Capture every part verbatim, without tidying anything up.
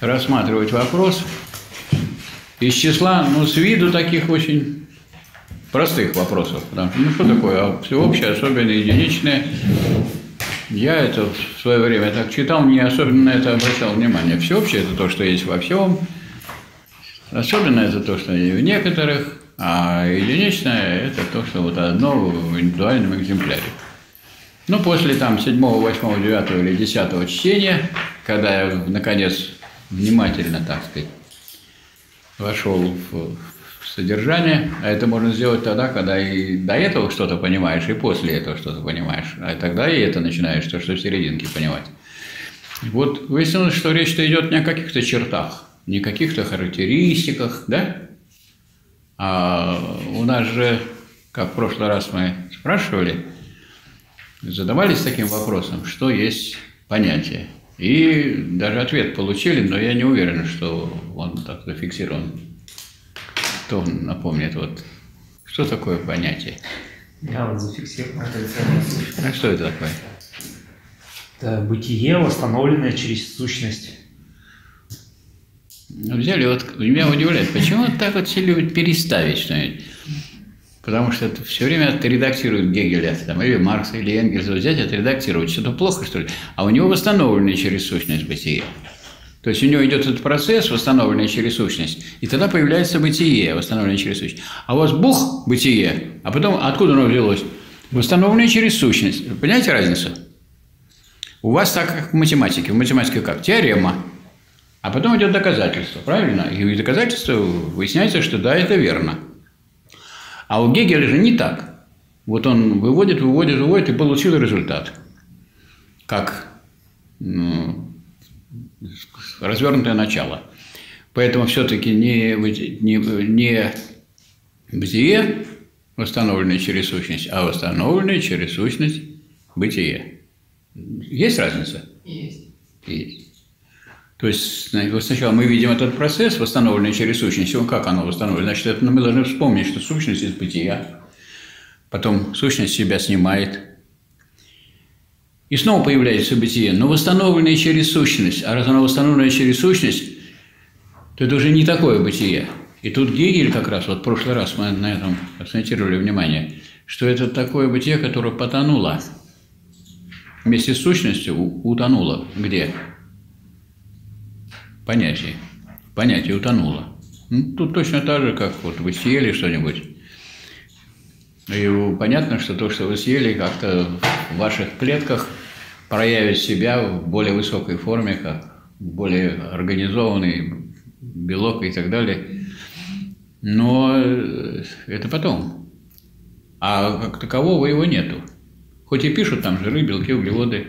рассматривать вопрос из числа, ну, с виду таких очень простых вопросов. Потому что, ну, что такое, а всеобщее, особенно единичное. Я это в свое время так читал, не особенно на это обращал внимание. Всеобщее – это то, что есть во всем, особенно это то, что есть в некоторых, а единичное – это то, что вот одно в индивидуальном экземпляре. Ну, после там седьмого, восьмого, девятого или десятого чтения, когда я, наконец, внимательно, так сказать, вошел в содержание, а это можно сделать тогда, когда и до этого что-то понимаешь, и после этого что-то понимаешь, а тогда и это начинаешь, то, что в серединке понимать. Вот выяснилось, что речь-то идет не о каких-то чертах, не о каких-то характеристиках, да? А у нас же, как в прошлый раз мы спрашивали, задавались таким вопросом, что есть понятие. И даже ответ получили, но я не уверен, что он так зафиксирован. Кто напомнит, вот, что такое понятие? Я вот зафиксировал. А что это такое? Это бытие, восстановленное через сущность. Взяли, вот, меня удивляет, почему вот так вот все любят переставить что-нибудь? Потому что это все время отредактируют Гегеля, там, или Маркса, или Энгельса, взять, отредактировать, что-то плохо, что ли? А у него восстановленное через сущность бытие. То есть у него идет этот процесс, восстановленный через сущность, и тогда появляется бытие, восстановленное через сущность. А у вас Бог – бытие, а потом откуда оно взялось? Восстановленное через сущность. Понимаете разницу? У вас так, как в математике. В математике как? Теорема. А потом идет доказательство, правильно? И доказательство выясняется, что да, это верно. А у Гегеля же не так. Вот он выводит, выводит, выводит и получил результат. Как... ну, развернутое начало. Поэтому все-таки не, не, не бытие, восстановленное через сущность, а восстановленное через сущность бытие. Есть разница? Есть. Есть. То есть вот сначала мы видим этот процесс, восстановленный через сущность. Он как оно восстановлено? Значит, это, ну, мы должны вспомнить, что сущность из бытия. Потом сущность себя снимает. И снова появляется бытие, но восстановленное через сущность. А раз оно восстановленное через сущность, то это уже не такое бытие. И тут Гегель как раз, вот в прошлый раз мы на этом акцентировали внимание, что это такое бытие, которое потонуло. Вместе с сущностью утонуло. Где? Понятие. Понятие утонуло. Ну, тут точно так же, как вот вы съели что-нибудь. И понятно, что то, что вы съели, как-то в ваших клетках проявит себя в более высокой форме, как более организованный белок и так далее. Но это потом. А как такового его нету. Хоть и пишут там жиры, белки, углеводы,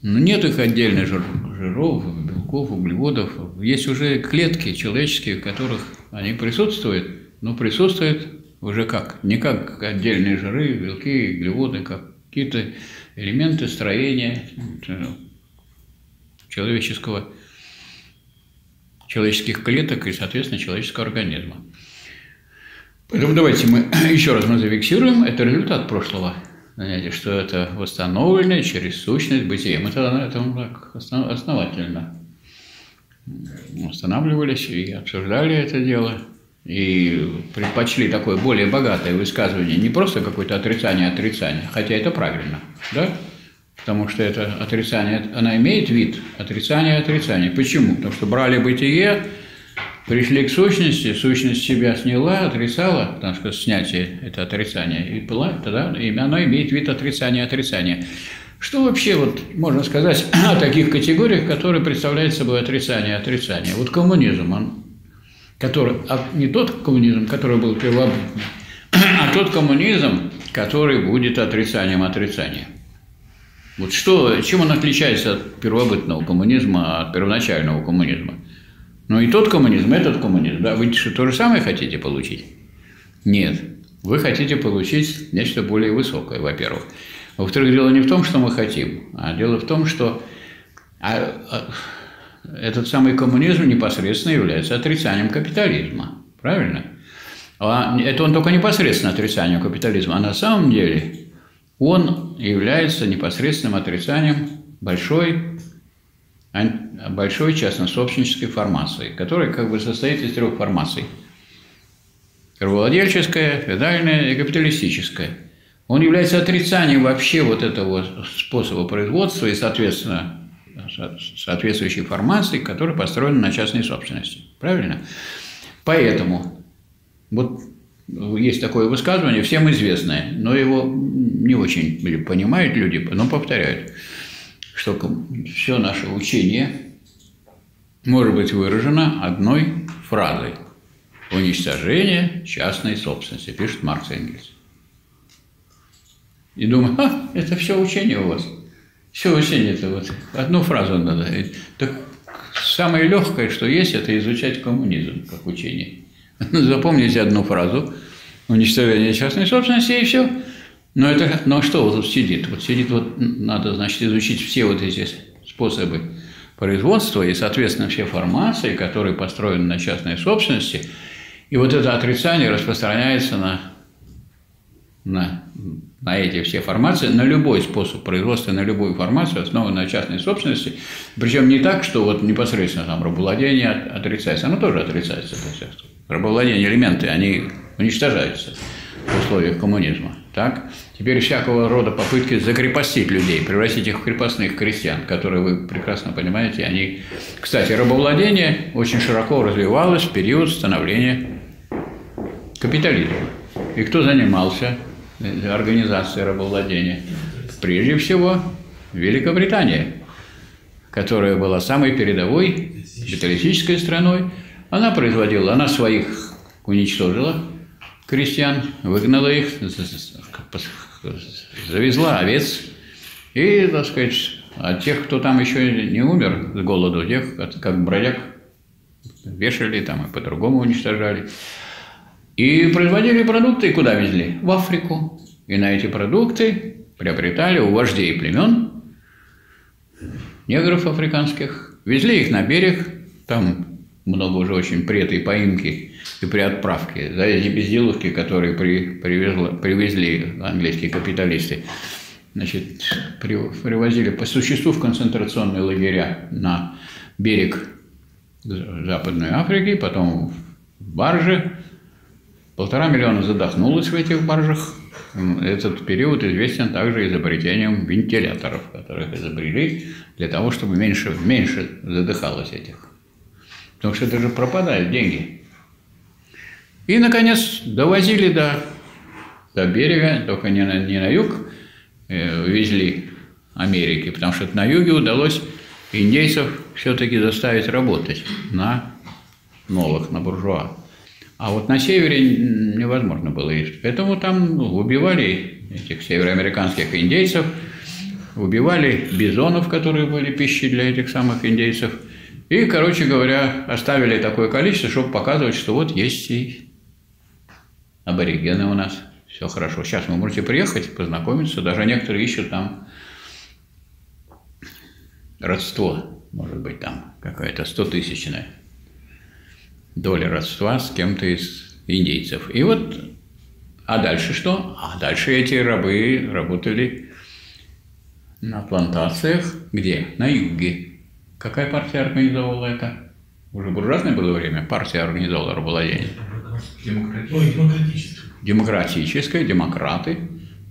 но нет их отдельно жир, жиров, белков, углеводов. Есть уже клетки человеческие, в которых они присутствуют, но присутствуют уже как? Не как отдельные жиры, белки, углеводы, как какие-то элементы строения человеческого, человеческих клеток и, соответственно, человеческого организма. Поэтому давайте мы еще раз мы зафиксируем, это результат прошлого занятия, что это восстановленное через сущность бытия. Мы тогда на этом так основательно останавливались и обсуждали это дело. И предпочли такое более богатое высказывание, не просто какое-то отрицание-отрицание, хотя это правильно, да? Потому что это отрицание, она имеет вид отрицание-отрицание. Почему? Потому что брали бытие, пришли к сущности, сущность себя сняла, отрицала, потому что снятие – это отрицание, и тогда оно имеет вид отрицание-отрицание. Что вообще вот можно сказать о таких категориях, которые представляют собой отрицание-отрицание? Вот коммунизм, он… Который, а не тот коммунизм, который был первобытный, а тот коммунизм, который будет отрицанием отрицания. Вот что, чем он отличается от первобытного коммунизма, от первоначального коммунизма? Ну и тот коммунизм, и этот коммунизм. Да? Вы что, то же самое хотите получить? Нет. Вы хотите получить нечто более высокое, во-первых. Во-вторых, дело не в том, что мы хотим, а дело в том, что… этот самый коммунизм непосредственно является отрицанием капитализма, правильно? А это он только непосредственно отрицанием капитализма, а на самом деле он является непосредственным отрицанием большой большой частно-собственнической формации, которая как бы состоит из трех формаций: рабовладельческая, феодальная и капиталистическая. Он является отрицанием вообще вот этого способа производства и, соответственно, соответствующей формации, которая построена на частной собственности. Правильно? Поэтому вот есть такое высказывание, всем известное, но его не очень понимают люди, но повторяют, что все наше учение может быть выражено одной фразой: уничтожение частной собственности, пишет Маркс и Энгельс. И думаю, а, это все учение у вас. Все учение это вот одну фразу надо. Так самое легкое, что есть, это изучать коммунизм как учение. Запомните одну фразу: уничтожение частной собственности, и все. Но это, ну что вот тут сидит? Вот сидит, вот надо, значит, изучить все вот эти способы производства и, соответственно, все формации, которые построены на частной собственности. И вот это отрицание распространяется на, на, на эти все формации, на любой способ производства, на любую формацию, основанную на частной собственности. Причем не так, что вот непосредственно там рабовладение отрицается, оно тоже отрицается. Рабовладение, элементы, они уничтожаются в условиях коммунизма. Так? Теперь всякого рода попытки закрепостить людей, превратить их в крепостных крестьян, которые, вы прекрасно понимаете, они... Кстати, рабовладение очень широко развивалось в период становления капитализма. И кто занимался организацией рабовладения? Прежде всего, Великобритания, которая была самой передовой капиталистической страной. Она производила, она своих уничтожила крестьян, выгнала их, завезла овец. И, так сказать, а тех, кто там еще не умер с голоду, тех, как бродяг, вешали там и по-другому уничтожали. И производили продукты, и куда везли? В Африку. И на эти продукты приобретали у вождей племен негров африканских, везли их на берег, там... много уже очень при этой поимке и при отправке, за эти безделушки, которые при, привезла, привезли английские капиталисты, значит, при, привозили по существу в концентрационные лагеря на берег Западной Африки, потом в баржи. Полтора миллиона задохнулось в этих баржах. Этот период известен также изобретением вентиляторов, которых изобрели для того, чтобы меньше, меньше задыхалось этих. Потому что это же пропадают деньги. И, наконец, довозили до, до берега, только не на, не на юг, э, везли Америки, потому что на юге удалось индейцев все-таки заставить работать на нолах, на буржуа. А вот на севере невозможно было есть. Поэтому там убивали этих североамериканских индейцев, убивали бизонов, которые были пищей для этих самых индейцев. И, короче говоря, оставили такое количество, чтобы показывать, что вот есть и аборигены у нас, все хорошо. Сейчас вы можете приехать, познакомиться, даже некоторые ищут там родство, может быть, там какая-то стотысячная доля родства с кем-то из индейцев. И вот, а дальше что? А дальше эти рабы работали на плантациях, где? На юге. Какая партия организовала это? Уже буржуазное было время, партия организовала рабовладение. Демократическая. Демократическая, демократы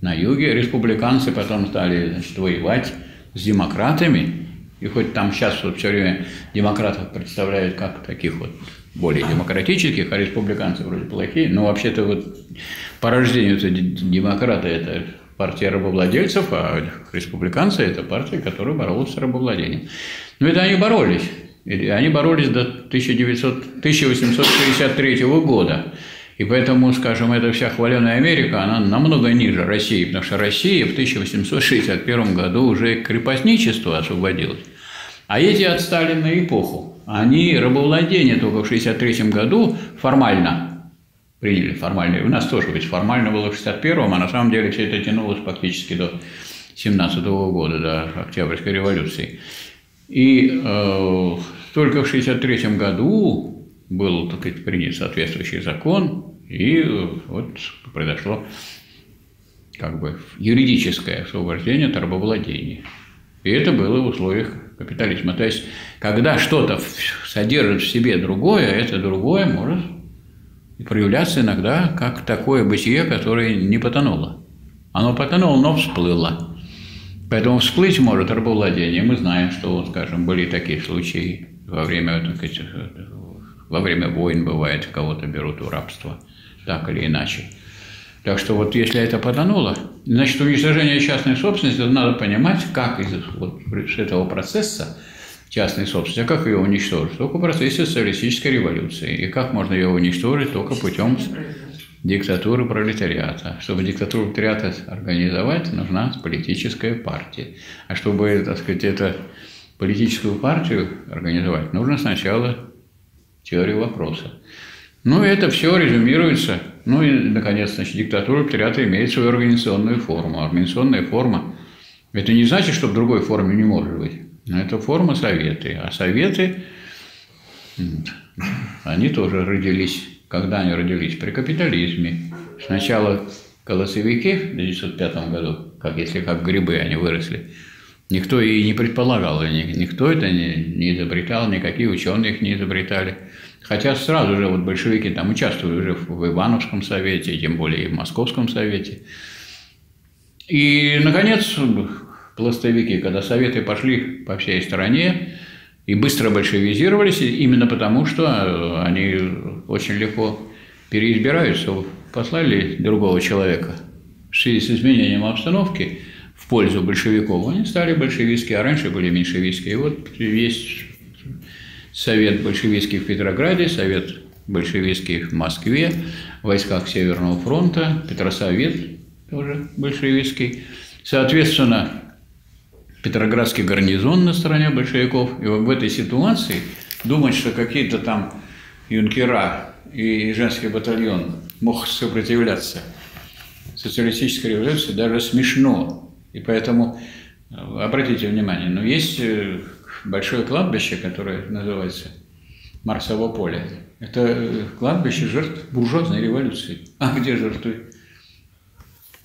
на юге. Республиканцы потом стали, значит, воевать с демократами. И хоть там сейчас вот все время демократов представляют как таких вот более демократических, а республиканцы вроде плохие, но вообще-то вот по рождению демократы – это партия рабовладельцев, а республиканцы – это партия, которая боролась с рабовладением. Но это они боролись. Они боролись до тысяча восемьсот шестьдесят третьего года. И поэтому, скажем, эта вся хваленая Америка, она намного ниже России, потому что Россия в тысяча восемьсот шестьдят первом году уже крепостничество освободилось. А эти отстали на эпоху. Они рабовладение только в шестьдесят третьем году формально приняли. Формально. У нас тоже ведь формально было в шестьдесят первом, а на самом деле все это тянулось фактически до семнадцатого года, до Октябрьской революции. И э, только в шестьдесят третьем году был, так сказать, принят соответствующий закон, и э, вот произошло как бы юридическое освобождение от рабовладения. И это было в условиях капитализма. То есть, когда что-то содержит в себе другое, это другое может проявляться иногда как такое бытие, которое не потонуло. Оно потонуло, но всплыло. Поэтому всплыть может рабовладение. Мы знаем, что, скажем, были такие случаи во время, во время войн, бывает, кого-то берут в рабство, так или иначе. Так что вот если это потонуло, значит, уничтожение частной собственности, надо понимать, как из вот, этого процесса частной собственности, а как ее уничтожить? Только в процессе социалистической революции. И как можно ее уничтожить? Только путем диктатуры пролетариата. Чтобы диктатуру пролетариата организовать, нужна политическая партия. А чтобы, так сказать, эту политическую партию организовать, нужно сначала теорию вопроса. Ну, это все резюмируется. Ну и, наконец, значит, диктатура пролетариата имеет свою организационную форму. Организационная форма – это не значит, что в другой форме не может быть. Но это форма советы. А советы, они тоже родились. Когда они родились? При капитализме. Сначала колосовики в тысяча девятьсот пятом году, как если как грибы они выросли, никто и не предполагал, никто это не, не изобретал, никакие ученые их не изобретали. Хотя сразу же вот большевики там участвовали уже в Ивановском совете, тем более и в Московском совете. И, наконец, пластовики, когда советы пошли по всей стране и быстро большевизировались, именно потому, что они очень легко переизбираются, послали другого человека в связи с изменением обстановки в пользу большевиков, они стали большевистские, а раньше были меньшевистские. И вот есть Совет большевистский в Петрограде, Совет большевистский в Москве, в войсках Северного фронта, Петросовет тоже большевистский. Соответственно, Петроградский гарнизон на стороне большевиков. И вот в этой ситуации думать, что какие-то там юнкера и женский батальон мог сопротивляться социалистической революции, даже смешно. И поэтому обратите внимание, но есть большое кладбище, которое называется Марсово поле. Это кладбище жертв буржуазной революции. А где жертвы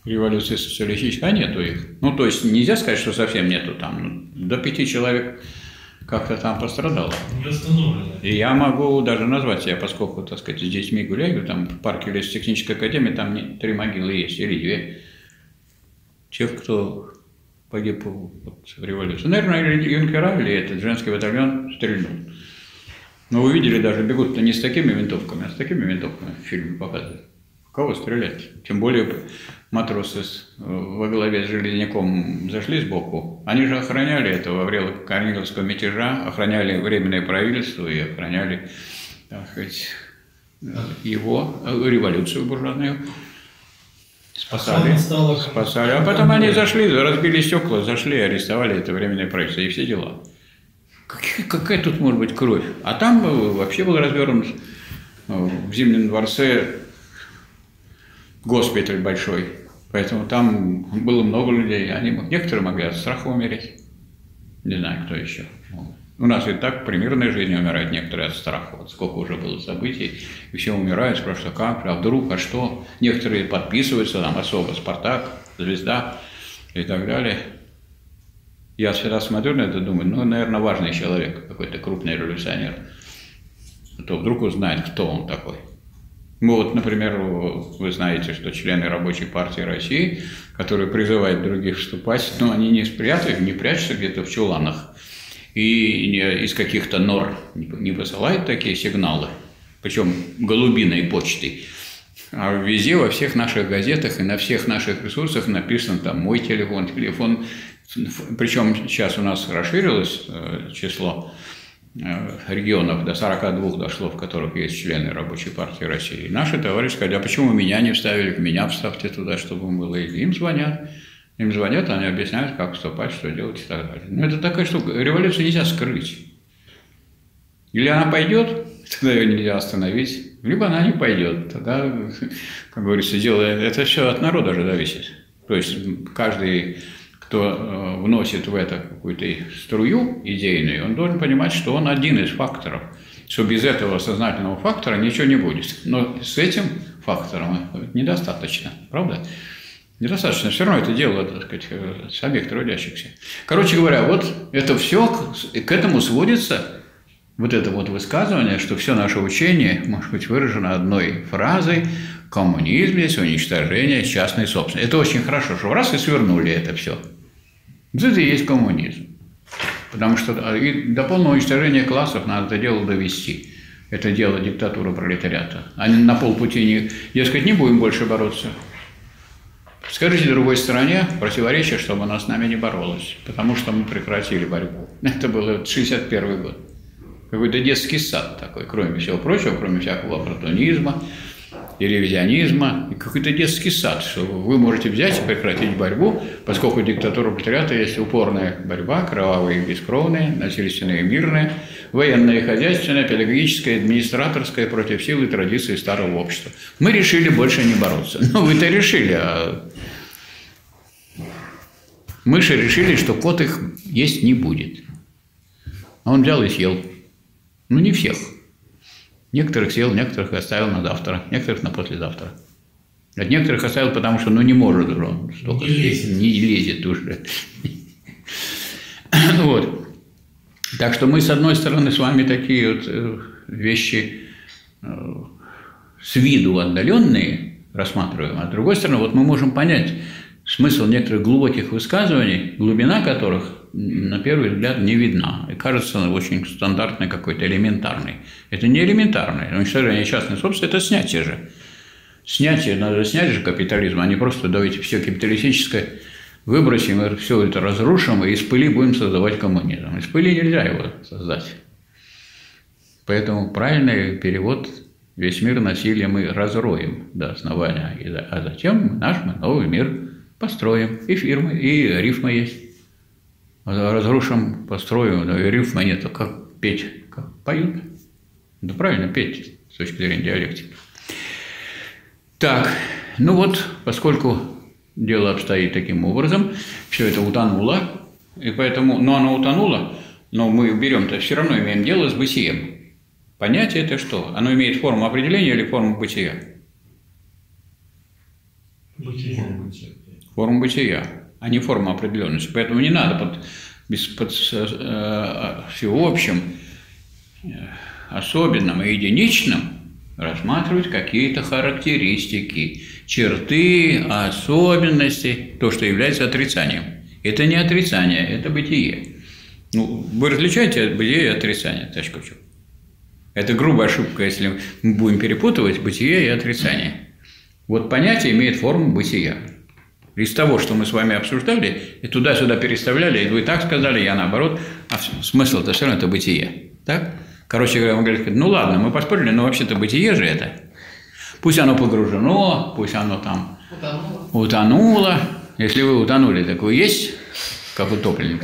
революции социалистической? А нету их. Ну, то есть нельзя сказать, что совсем нету там. До пяти человек как-то там пострадало. И я могу даже назвать себя, поскольку, так сказать, с детьми гуляю, там в парке лесотехнической академии, там три могилы есть, или две. Тех, кто погиб в революции. Наверное, юнкера или этот женский батальон стрельнул. Но вы видели, даже бегут-то не с такими винтовками, а с такими винтовками в фильме показывают. Кого стрелять? Тем более матросы с, во главе с Железняком зашли сбоку. Они же охраняли это во время Корниловского мятежа, охраняли Временное правительство и охраняли, так сказать, его революцию буржуазную. Спасали, а стало... спасали, а потом они зашли, разбили стекла, зашли, арестовали это временное правительство и все дела. Какая, какая тут может быть кровь? А там вообще был развернут в Зимнем дворце госпиталь большой, поэтому там было много людей, они, некоторые могли от страха умереть, не знаю, кто еще. У нас и так при мирной жизни умирают некоторые от страха. Вот сколько уже было событий, и все умирают, спрашивают, как, а вдруг, а что? Некоторые подписываются, там особо «Спартак», «Звезда» и так далее. Я всегда смотрю на это, думаю, ну, наверное, важный человек, какой-то крупный революционер. А то вдруг узнает, кто он такой. Ну, вот, например, вы знаете, что члены Рабочей партии России, которые призывают других вступать, но они не спрятывают, не прячутся где-то в чуланах. И из каких-то нор не посылают такие сигналы, причем голубиной почтой. А везде, во всех наших газетах и на всех наших ресурсах написано там «мой телефон», телефон. Причем сейчас у нас расширилось число регионов, до сорока двух дошло, в которых есть члены Рабочей партии России. И наши товарищи сказали, а почему меня не вставили, меня вставьте туда, чтобы было. И им звонят. Им звонят, они объясняют, как вступать, что делать и так далее. Но это такая штука. Революцию нельзя скрыть. Или она пойдет, тогда ее нельзя остановить, либо она не пойдет. Тогда, как говорится, дело, это все от народа же зависит. То есть каждый, кто вносит в это какую-то струю идейную, он должен понимать, что он один из факторов. Что без этого сознательного фактора ничего не будет. Но с этим фактором недостаточно, правда? недостаточно, все равно это дело, так сказать, самих трудящихся. Короче говоря, вот это все, к этому сводится вот это вот высказывание, что все наше учение может быть выражено одной фразой: коммунизм есть уничтожение частной собственности. Это очень хорошо, что раз и свернули это все. Это и есть коммунизм. Потому что до полного уничтожения классов надо это дело довести. Это дело диктатуры пролетариата. Они на полпути, не, дескать, не будем больше бороться. Скажите другой стороне противоречие, чтобы она с нами не боролась, потому что мы прекратили борьбу. Это был шестьдесят первый год. Какой-то детский сад такой, кроме всего прочего, кроме всякого оппортунизма и ревизионизма. И какой-то детский сад, что вы можете взять и прекратить борьбу, поскольку диктатура пролетариата есть упорная борьба, кровавая и бескровная, насильственная и мирная, военная и хозяйственная, педагогическая, администраторская, против силы и традиции старого общества. Мы решили больше не бороться. Ну, вы-то решили, а мыши решили, что кот их есть не будет. А он взял и съел. Ну, не всех. Некоторых съел, некоторых оставил на завтра, некоторых на послезавтра. От некоторых оставил, потому что ну не может уже он столько не лезет, не лезет уже. Вот. Так что мы, с одной стороны, с вами такие вот вещи с виду отдаленные рассматриваем, а с другой стороны, вот мы можем понять смысл некоторых глубоких высказываний, глубина которых на первый взгляд не видна. И кажется, она очень стандартной какой-то, элементарной. Это не элементарное. Уничтожение частной собственности – это снятие же. Снятие, надо снять же капитализм, а не просто давайте все капиталистическое выбросим, и все это разрушим, и из пыли будем создавать коммунизм. Из пыли нельзя его создать. Поэтому правильный перевод: весь мир насилия мы разроем до основания, а затем наш мы новый мир построим. И фирмы, и рифма есть. Разрушим, построим, но и рифма нету. Как петь? Как поют? Да правильно, петь с точки зрения диалектики. Так, ну вот, поскольку дело обстоит таким образом, все это утонуло, и поэтому, ну оно утонуло, но мы берем-то все равно имеем дело с бытием. Понятие это что? Оно имеет форму определения или форму бытия? Бытия. Форму бытия, а не форма определенности. Поэтому не надо под, без, под э, всеобщим, э, особенным и единичным рассматривать какие-то характеристики, черты, особенности, то, что является отрицанием. Это не отрицание, это бытие. Ну, вы различаете бытие и отрицание, точка в чем. Это грубая ошибка, если мы будем перепутывать бытие и отрицание. Вот понятие имеет форму бытия. Из того, что мы с вами обсуждали, и туда-сюда переставляли, и вы так сказали, я наоборот, а смысл-то все равно это бытие. Так? Короче говоря, мы говорим, ну ладно, мы поспорили, но вообще-то бытие же это. Пусть оно погружено, пусть оно там утонуло. утонуло. Если вы утонули, так вы есть, как утопленник.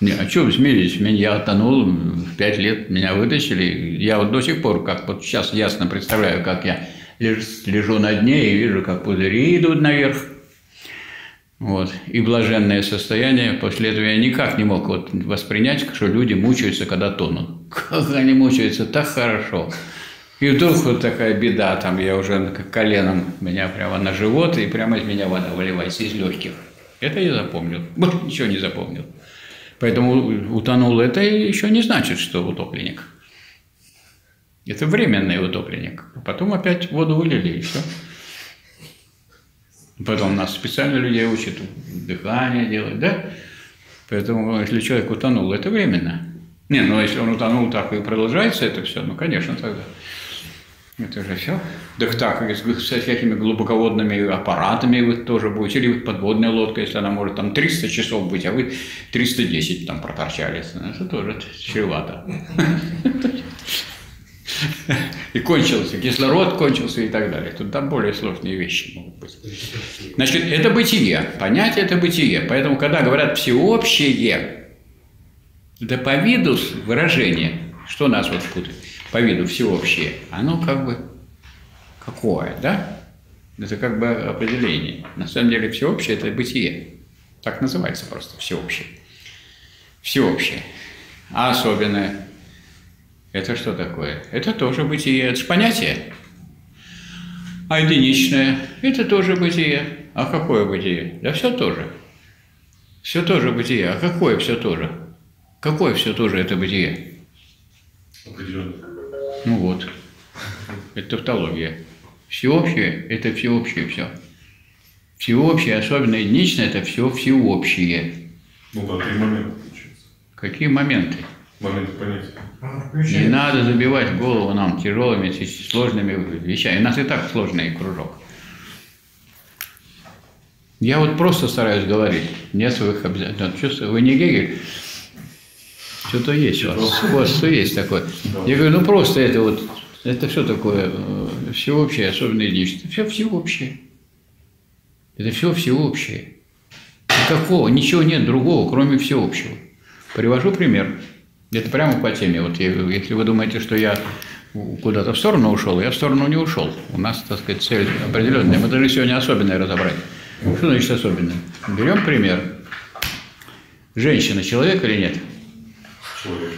Не, а что вы смеетесь? Я утонул в пять лет, меня вытащили. Я вот до сих пор, как вот сейчас ясно представляю, как я лежу на дне и вижу, как пузыри идут наверх. Вот. И блаженное состояние. После этого я никак не мог вот воспринять, что люди мучаются, когда тонут. Как они мучаются, так хорошо. И вдруг вот такая беда, там я уже коленом меня прямо на живот, и прямо из меня вода выливается из легких. Это я запомнил. Больше ничего не запомнил. Поэтому утонул это еще не значит, что утопленник. Это временный утопленник. Потом опять воду вылили, и все. Потом нас специально людей учат дыхание делать, да? Поэтому, если человек утонул, это временно. Не, ну, если он утонул, так и продолжается это все, ну, конечно, тогда. Это же все. Да так, со всякими глубоководными аппаратами вы тоже будете, или подводная лодка, если она может там триста часов быть, а вы триста десять там проторчали. Это тоже чревато. И кончился, кислород кончился и так далее. Тут там более сложные вещи могут быть. Значит, это бытие. Понятие это бытие. Поэтому, когда говорят всеобщее, да по виду выражение, что нас вот путает, по виду всеобщее, оно как бы какое, да? Это как бы определение. На самом деле всеобщее – это бытие. Так называется просто всеобщее. Всеобщее. А особенное. Это что такое? Это тоже бытие, это же понятие. А единичное – это тоже бытие. А какое бытие? Да все тоже. Все тоже бытие. А какое все тоже? Какое все тоже это бытие? Ну вот. Это тавтология. Всеобщее – это всеобщее все. Всеобщее, особенно единичное – это все всеобщее. Ну да, три момента получается. Какие моменты? Моменты понятия. Не надо забивать голову нам тяжелыми, сложными вещами. У нас и так сложный кружок. Я вот просто стараюсь говорить. Нет своих обязательств. Вы не Гегель? Что-то есть у вас. У вас что есть такое. Я говорю, ну просто это вот, это все такое всеобщее, особенно единичное. Все всеобщее. Это все всеобщее. Никакого, ничего нет другого, кроме всеобщего. Привожу пример. Это прямо по теме. Вот я, если вы думаете, что я куда-то в сторону ушел, я в сторону не ушел. У нас, так сказать, цель определенная. Мы должны сегодня особенное разобрать. Что значит особенное? Берем пример. Женщина человек или нет? Человек.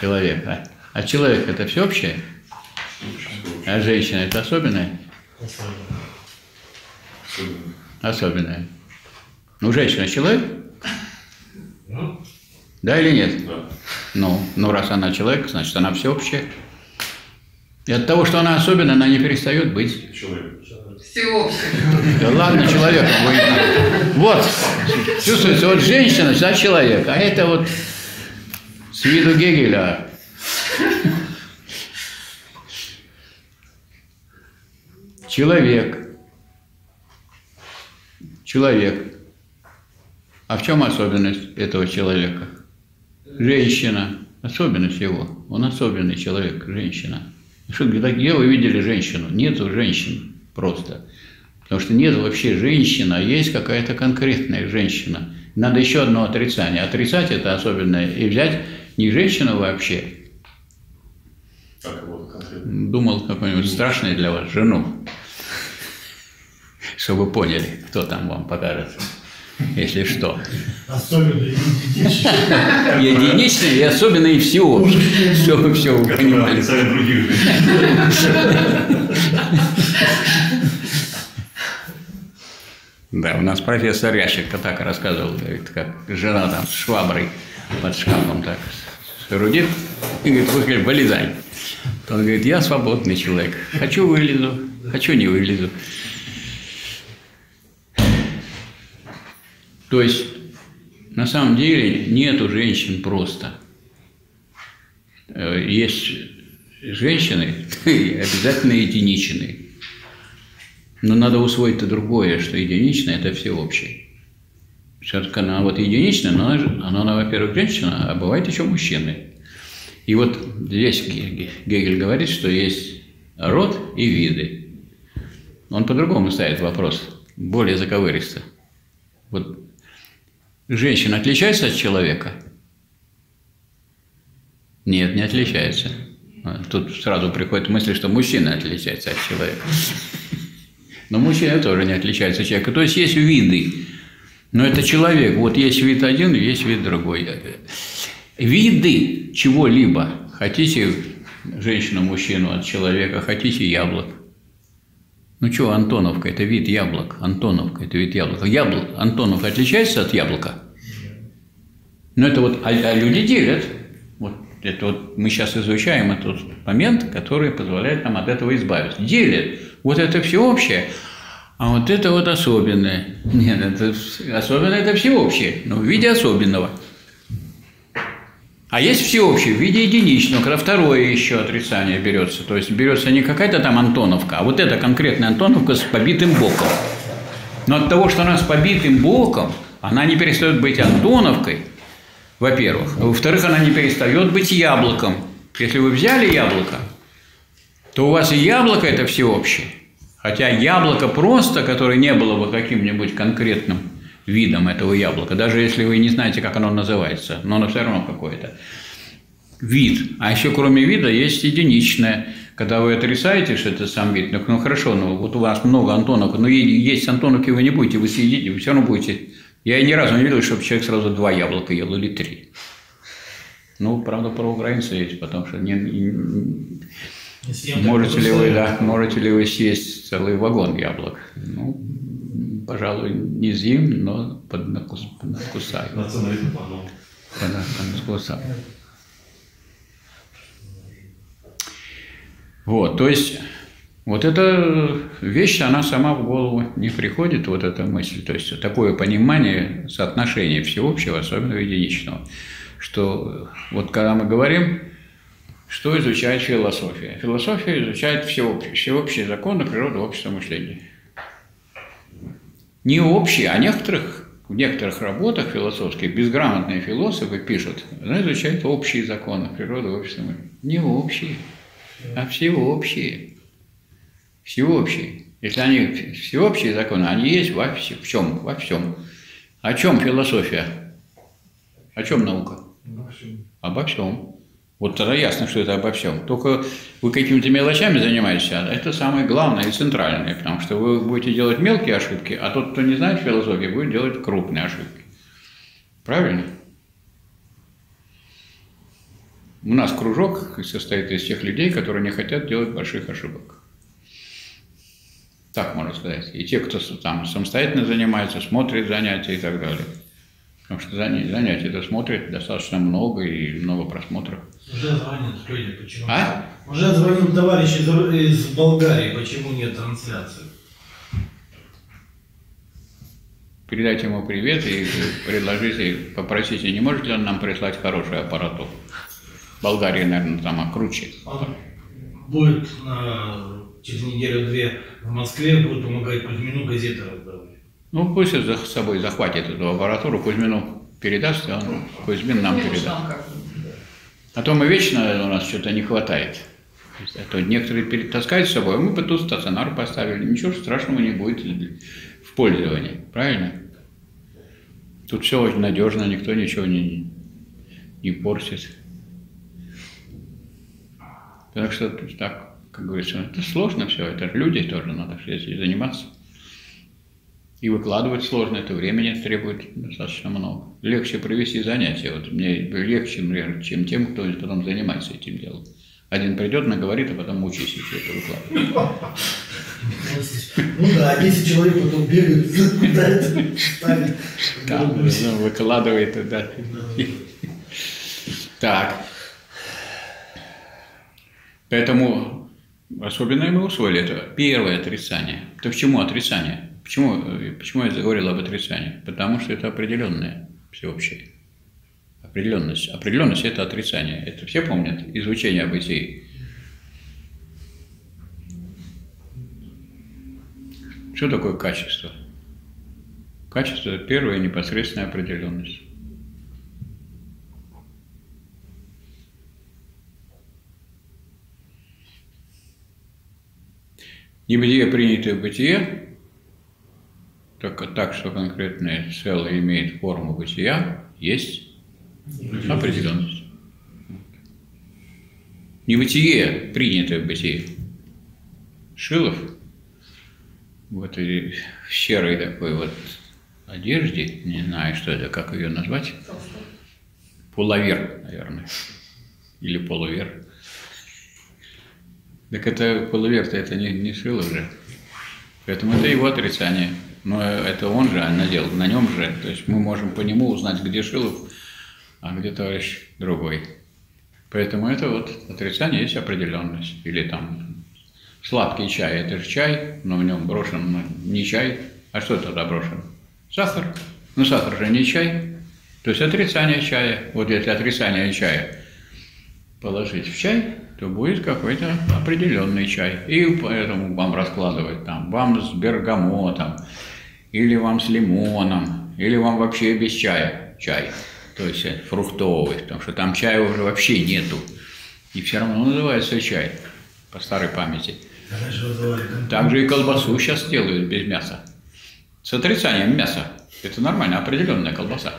Человек, а? А человек это всеобщее? А женщина это особенное? Особенное. Особенное. Ну, женщина человек? Да или нет? Да. Ну, ну, раз она человек, значит, она всеобщая. И от того, что она особенная, она не перестает быть. Человек. Всеобщая. Да ладно, человеком будет. Вот, чувствуется, вот женщина, да, человек. А это вот с виду Гегеля. Человек. Человек. А в чем особенность этого человека? Женщина. Особенность его. Он особенный человек, женщина. Что, где вы видели женщину? Нету женщин просто. Потому что нет вообще женщины, а есть какая-то конкретная женщина. Надо еще одно отрицание. Отрицать это особенное и взять не женщину вообще. Думал какой-нибудь страшный для вас жену. Чтобы вы поняли, кто там вам покажется. Если что. Особенно единичные. Единичные и особенно и всего. Все вы все понимали. Да, у нас профессор Ященко так рассказывал, говорит, как жена там с шваброй под шкафом так рудит и говорит, выходи, вылезай. Он говорит, я свободный человек. Хочу вылезу, хочу не вылезу. То есть, на самом деле, нету женщин просто. Есть женщины, обязательно единичные. Но надо усвоить-то другое, что единичное – это всеобщее. Все-таки она вот единичная, но она, она, во-первых, женщина, а бывает еще мужчины. И вот здесь Гегель говорит, что есть род и виды. Он по-другому ставит вопрос, более заковыристо. Вот. Женщина отличается от человека? Нет, не отличается. Тут сразу приходит мысль, что мужчина отличается от человека. Но мужчина тоже не отличается от человека. То есть есть виды. Но это человек. Вот есть вид один, есть вид другой. Виды чего-либо. Хотите женщину-мужчину от человека, хотите яблок. Ну что, Антоновка – это вид яблок. Антоновка – это вид яблока. Яблок. Антонов отличается от яблока? Ну это вот, а, а люди делят. Вот это вот мы сейчас изучаем этот момент, который позволяет нам от этого избавиться. Делят. Вот это всеобщее, а вот это вот особенное. Нет, это особенное – это всеобщее, но в виде особенного. А есть всеобщее в виде единичного, когда второе еще отрицание берется. То есть берется не какая-то там Антоновка, а вот эта конкретная Антоновка с побитым боком. Но от того, что она с побитым боком, она не перестает быть Антоновкой, во-первых. А во-вторых, она не перестает быть яблоком. Если вы взяли яблоко, то у вас и яблоко это всеобщее. Хотя яблоко просто, которое не было бы каким-нибудь конкретным видом этого яблока, даже если вы не знаете, как оно называется, но оно все равно какое-то. Вид. А еще кроме вида есть единичное. Когда вы отрицаете, что это сам вид, ну хорошо, ну вот у вас много Антоновок, но есть Антоновки вы не будете, вы съедите, вы все равно будете. Я ни разу не видел, чтобы человек сразу два яблока ел или три. Ну, правда, про украинца есть, потому что не, Можете ли вы, да, можете ли вы съесть целый вагон яблок? Ну, пожалуй, не зим, но поднакусаю. Поднакусаю. Вот, то есть, вот эта вещь, она сама в голову не приходит, вот эта мысль. То есть, такое понимание соотношения всеобщего, особенно единичного. Что вот когда мы говорим, что изучает философия? Философия изучает всеобщие, всеобщие законы природы, общества, мышления. Не общие, а некоторых, в некоторых работах философских безграмотные философы пишут, она изучает общие законы природы, общества, мышления. Не общие, а всеобщие. Всеобщие. Если они всеобщие законы, они есть во всем, в чем? Во всем. О чем философия? О чем наука? Обо всем. Обо всем. Вот тогда ясно, что это обо всем. Только вы какими-то мелочами занимаетесь, а это самое главное и центральное, потому что вы будете делать мелкие ошибки, а тот, кто не знает философии, будет делать крупные ошибки. Правильно? У нас кружок состоит из тех людей, которые не хотят делать больших ошибок. Так можно сказать. И те, кто там самостоятельно занимается, смотрит занятия и так далее. Потому что занятия-то смотрят достаточно много и много просмотров. Уже звонят люди, почему? А? Уже звонил товарищ из, из Болгарии, почему нет трансляции? Передайте ему привет и предложите, попросите, не может ли он нам прислать хорошую аппаратуру? Болгария, наверное, там круче. Он будет на... через неделю-две в Москве будут помогать Кузьмину газеты раздавать. Ну, пусть за собой захватит эту аппаратуру, Кузьмину передаст, а он, Кузьмин нам передаст. А то мы вечно, у нас что-то не хватает. А то некоторые перетаскают с собой, а мы бы тут стационар поставили. Ничего страшного не будет в пользовании, правильно? Тут все очень надежно, никто ничего не, не портит. Так что так. Как говорится, это сложно все, это люди тоже надо заниматься. И выкладывать сложно, это времени требует достаточно много. Легче провести занятия, вот мне легче, например, чем тем, кто потом занимается этим делом. Один придет, наговорит, а потом учись, если это выкладывать. Ну да, если человек потом бегает, куда это ставит. Да, выкладывает, да. Так. Поэтому... Особенно мы усвоили это. Первое отрицание. То почему отрицание? Почему, почему я заговорил об отрицании? Потому что это определенное всеобщее. Определенность. Определенность – это отрицание. Это все помнят? Изучение о бытии. Что такое качество? Качество – это первая непосредственная определенность. Небытие, принятое бытие, только так, что конкретное целое имеет форму бытия, есть определенность. Небытие, принятое бытие. Шилов вот и в серой такой вот одежде, не знаю, что это, как ее назвать, пуловер, наверное, или полувер. Так это полувер-то это не, не шил уже. Поэтому это его отрицание. Но это он же надел, на нем же. То есть мы можем по нему узнать, где Шилов, а где товарищ другой. Поэтому это вот отрицание есть определенность. Или там сладкий чай, это же чай, но в нем брошен ну, не чай. А что тогда брошен? Сахар. Ну сахар же не чай. То есть отрицание чая. Вот если отрицание чая положить в чай, то будет какой-то определенный чай. И поэтому вам раскладывать там, вам с бергамотом, или вам с лимоном, или вам вообще без чая чай, то есть фруктовый, потому что там чая уже вообще нету. И все равно называется чай, по старой памяти. Также и колбасу сейчас делают без мяса. С отрицанием мяса. Это нормально, определенная колбаса.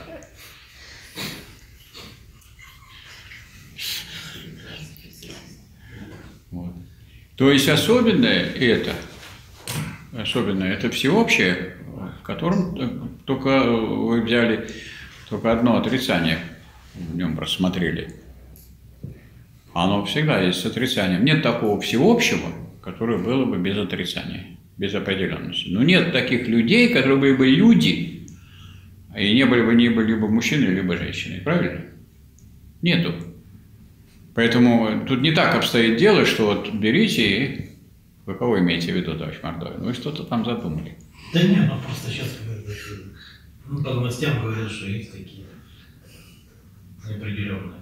То есть особенное это, особенное это всеобщее, в котором только вы взяли только одно отрицание, в нем рассмотрели. Оно всегда есть с отрицанием. Нет такого всеобщего, которое было бы без отрицания, без определенности. Но нет таких людей, которые были бы люди, и не были бы не были либо мужчиной, либо женщиной. Правильно? Нету. Поэтому тут не так обстоит дело, что вот берите и... Вы кого имеете в виду, товарищ Мордовин? Вы что-то там задумали. Да нет, ну просто сейчас ну, по новостям говорят, что есть такие неопределенные.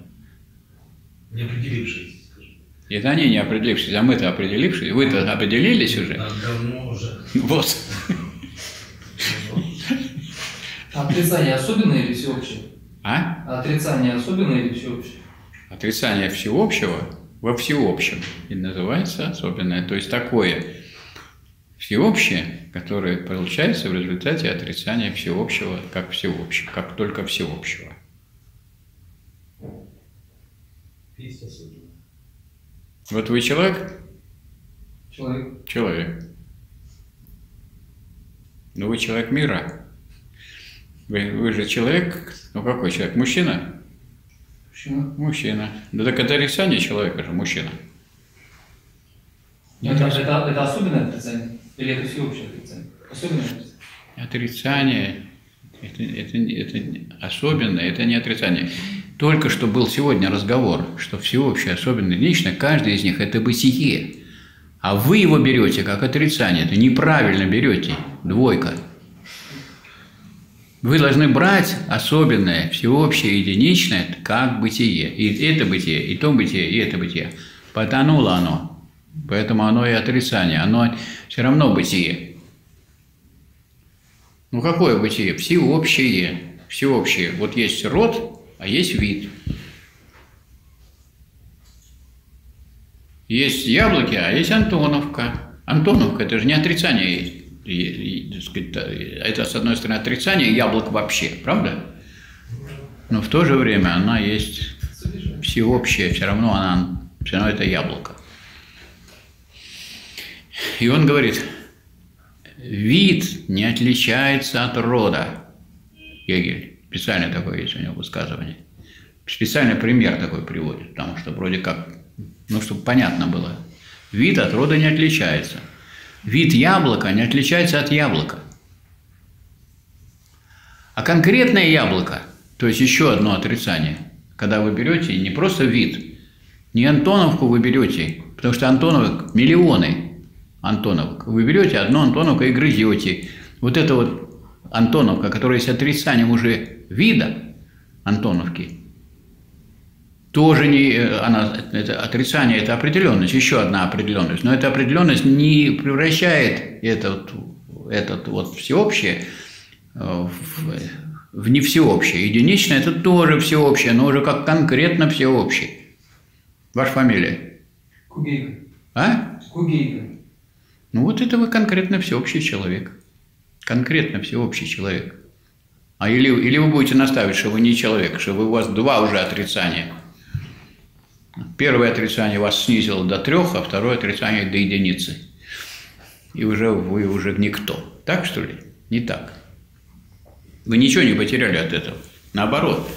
Неопределившиеся, скажем. Это они неопределившиеся, а мы-то определившиеся. Вы-то определились уже? Да, давно уже. Вот. Отрицание особенное или всеобщее? А? Отрицание особенное или всеобщее? Отрицание всеобщего во всеобщем. И называется особенное. То есть такое всеобщее, которое получается в результате отрицания всеобщего как всеобщего, как только всеобщего. Вот вы человек? Человек. Человек. Ну вы человек мира. Вы, вы же человек, ну какой человек? Мужчина? Мужчина. Мужчина. Да так это отрицание человека же, мужчина. Это, это, это особенное отрицание? Или это всеобщее отрицание? Особенное отрицание? Отрицание. Это, это, это особенное, это не отрицание. Только что был сегодня разговор, что всеобщее, особенное, лично, каждый из них – это бытие. А вы его берете как отрицание, это неправильно берете, двойка. Вы должны брать особенное, всеобщее, единичное, как бытие. И это бытие, и то бытие, и это бытие. Потонуло оно, поэтому оно и отрицание, оно все равно бытие. Ну какое бытие? Всеобщее, всеобщее. Вот есть род, а есть вид. Есть яблоки, а есть Антоновка. Антоновка – это же не отрицание. Это, с одной стороны, отрицание яблок вообще, правда? Но в то же время она есть всеобщая, все равно она, все равно это яблоко. И он говорит, вид не отличается от рода, Гегель. Специально такое есть у него высказывание. Специально пример такой приводит, потому что вроде как, ну, чтобы понятно было. Вид от рода не отличается. Вид яблока не отличается от яблока. А конкретное яблоко, то есть еще одно отрицание, когда вы берете не просто вид, не Антоновку вы берете, потому что Антоновок миллионы Антоновок. Вы берете одну Антоновку и грызете. Вот это вот Антоновка, которая есть отрицанием уже вида Антоновки, тоже не, она, это отрицание, это определенность, еще одна определенность, но эта определенность не превращает этот, этот вот всеобщее в, в не всеобщее, единичное это тоже всеобщее, но уже как конкретно всеобщее. Ваша фамилия? Кугейко. А? Кугейко. Ну вот это вы конкретно всеобщий человек, конкретно всеобщий человек. А или, или вы будете наставить, что вы не человек, что вы, у вас два уже отрицания. Первое отрицание вас снизило до трех, а второе отрицание до единицы. И уже вы уже никто. Так что ли? Не так. Вы ничего не потеряли от этого. Наоборот.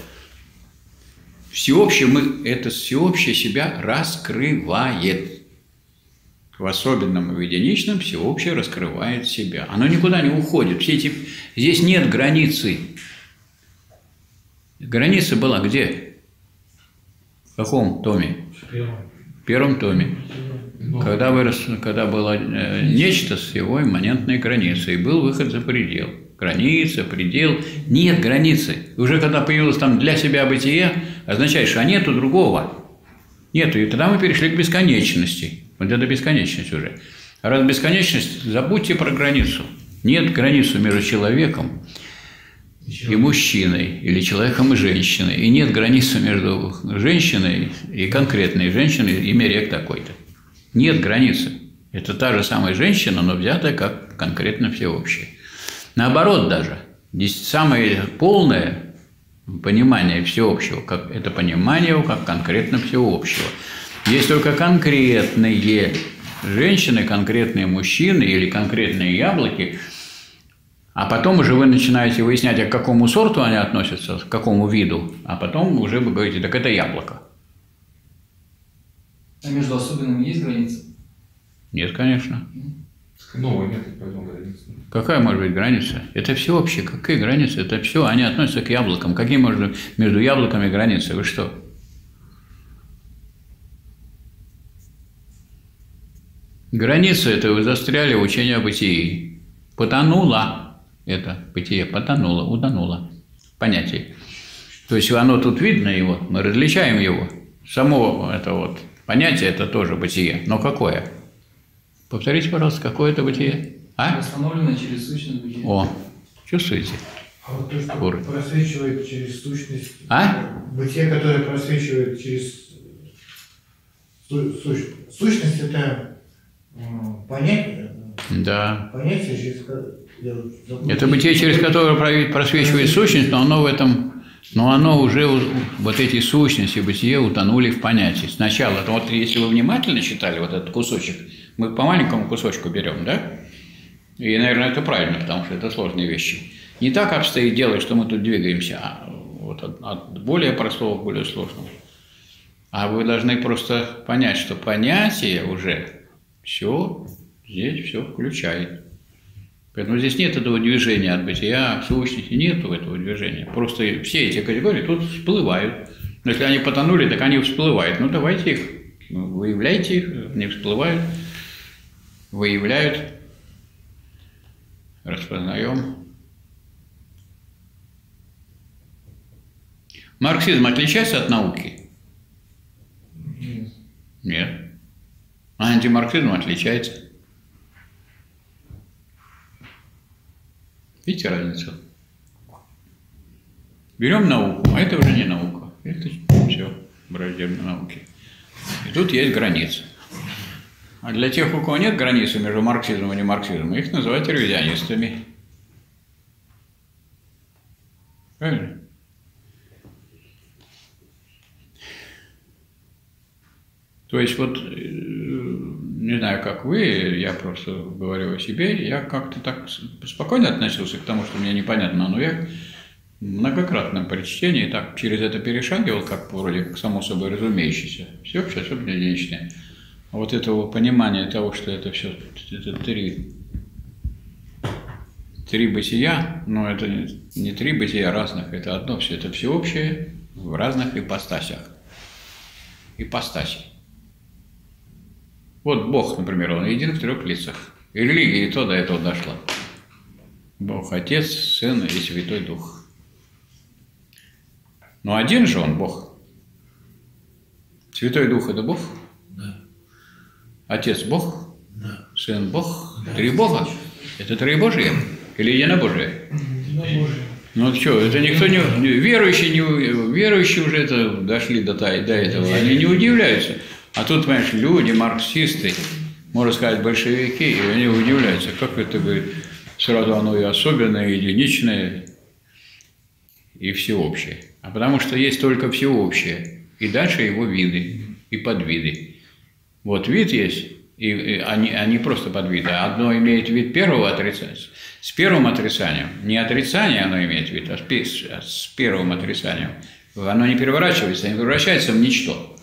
Всеобщее мы, это всеобщее себя раскрывает. В особенном и в единичном всеобщее раскрывает себя. Оно никуда не уходит. Все эти... Здесь нет границы. Граница была где? В каком томе? В первом. В первом томе. Но. Когда вырос, когда было э, нечто с его имманентной границей, был выход за предел. Граница, предел. Нет границы. Уже когда появилось там для себя бытие, означает, что а нету другого. Нету. И тогда мы перешли к бесконечности. Вот это бесконечность уже. А раз бесконечность, забудьте про границу. Нет границы между человеком и мужчиной, или человеком и женщиной. И нет границы между женщиной и конкретной женщиной, и мерек такой-то. Нет границы. Это та же самая женщина, но взятая как конкретно всеобщее. Наоборот даже. Здесь самое полное понимание всеобщего, как это понимание как конкретно всеобщего. Есть только конкретные женщины, конкретные мужчины или конкретные яблоки, а потом уже вы начинаете выяснять, а к какому сорту они относятся, к какому виду, а потом уже вы говорите, так это яблоко. А между особенными есть граница? Нет, конечно. Новые методы, поэтому граница. Какая может быть граница? Это всеобщее. Какие границы? Это все. Они относятся к яблокам. Какие можно между яблоками границы? Вы что? Граница – это вы застряли в учении о бытии. Потонуло это бытие, потонуло, утонуло. Понятие. То есть оно тут видно, и вот мы различаем его. Само это вот понятие – это тоже бытие. Но какое? Повторите, пожалуйста, какое это бытие? А? Восстановлено через сущность бытия. О, чувствуете? А вот то, что Аккур. просвечивает через сущность. А? Бытие, которое просвечивает через сущность. Сущность – это понятие? Да. Понятие, через которое... Это бытие, через которое просвечивает сущность, но оно в этом... Но оно уже, вот эти сущности бытия утонули в понятии. Сначала, вот если вы внимательно читали вот этот кусочек, мы по маленькому кусочку берем, да? И, наверное, это правильно, потому что это сложные вещи. Не так обстоит дело, что мы тут двигаемся, а вот от, от более простого к более сложному. А вы должны просто понять, что понятие уже все здесь все включает. Поэтому здесь нет этого движения от бытия, в сущности нет этого движения. Просто все эти категории тут всплывают. Но если они потонули, так они всплывают. Ну давайте их, выявляйте их, не всплывают, выявляют, распознаем. Марксизм отличается от науки? Нет. Нет. А антимарксизм отличается. Видите разницу? Берем науку, а это уже не наука. Это все враждебные науки. И тут есть границы. А для тех, у кого нет границы между марксизмом и не марксизмом, их называют ревизионистами. Правильно? То есть вот, не знаю, как вы, я просто говорю о себе, я как-то так спокойно относился к тому, что мне непонятно, но я многократно при чтении так через это перешагивал, как вроде как само собой разумеющееся, всеобщее, особенно единичное. А вот этого понимания того, что это все, это три, три бытия, но это не три бытия разных, это одно все, это всеобщее в разных ипостасях, ипостаси. Вот Бог, например, Он един в трех лицах. И религия и то до этого дошла. Бог Отец, Сын и Святой Дух. Но один же Он Бог. Святой Дух – это Бог? Да. Отец – Бог? Да. Сын – Бог? Да. Три Бога? Это три Божие? Или единобожие? Единобожие. Ну что, это никто не... Верующие, не... Верующие уже это дошли до, до этого, они не удивляются. А тут, понимаешь, люди, марксисты, можно сказать, большевики, и они удивляются, как это бы сразу оно и особенное, и единичное, и всеобщее. А потому что есть только всеобщее, и дальше его виды, и подвиды. Вот вид есть, и, и они, они просто подвиды. Одно имеет вид первого отрицания, с первым отрицанием. Не отрицание оно имеет вид, а с, с первым отрицанием. Оно не переворачивается, не превращается в ничто.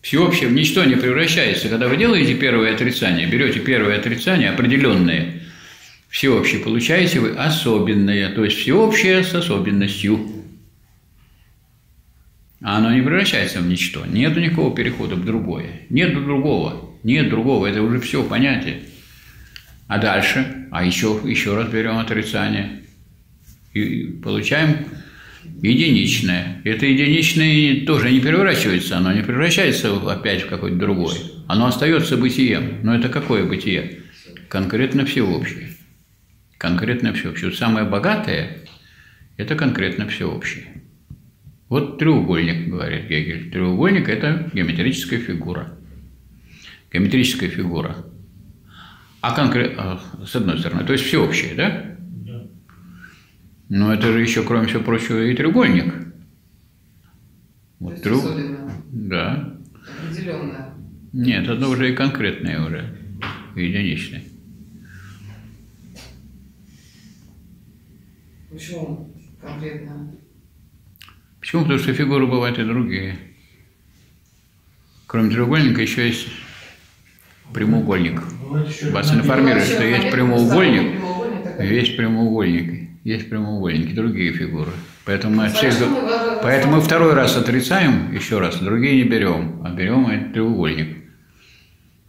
Всеобщее в ничто не превращается. Когда вы делаете первое отрицание, берете первое отрицание, определенное, всеобщее, получаете вы особенное, то есть всеобщее с особенностью. А оно не превращается в ничто. Нет никакого перехода в другое. Нет другого. Нет другого. Это уже все понятие. А дальше, а еще, еще раз берем отрицание и получаем... единичное. Это единичное тоже не переворачивается, оно не превращается опять в какое-то другое. Оно остается бытием. Но это какое бытие? Конкретно всеобщее. Конкретно всеобщее. Самое богатое – это конкретно всеобщее. Вот треугольник, говорит Гегель. Треугольник – это геометрическая фигура. Геометрическая фигура. А конкретно, с одной стороны, то есть всеобщее, да? Но это же еще, кроме всего прочего, и треугольник. Вот треуг... Да. Определенное. Нет, это уже и конкретное уже, и единичное. Почему конкретно? Почему? Потому что фигуры бывают и другие. Кроме треугольника еще есть прямоугольник. Вас информируют, что есть прямоугольник, есть прямоугольник, есть прямоугольники, другие фигуры. Поэтому мы, всех... Поэтому мы второй раз отрицаем, еще раз, другие не берем, а берем этот треугольник.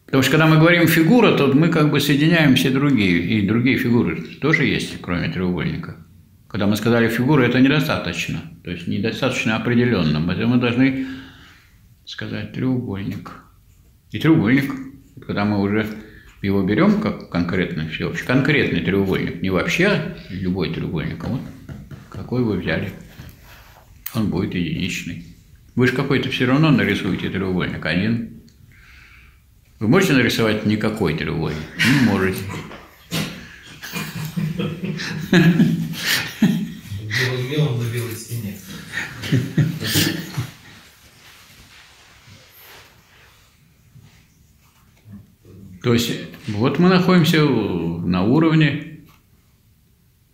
Потому что когда мы говорим фигура, то мы как бы соединяем все другие, и другие фигуры тоже есть, кроме треугольника. Когда мы сказали фигура, это недостаточно, то есть недостаточно определенно. Мы должны сказать треугольник. И треугольник, когда мы уже его берем как конкретно, всеобщий, конкретный треугольник, не вообще, а любой треугольник, а вот какой вы взяли, он будет единичный. Вы же какой-то все равно нарисуете треугольник один. Вы можете нарисовать никакой треугольник? Не можете. Белым на белой стене. То есть, вот мы находимся на уровне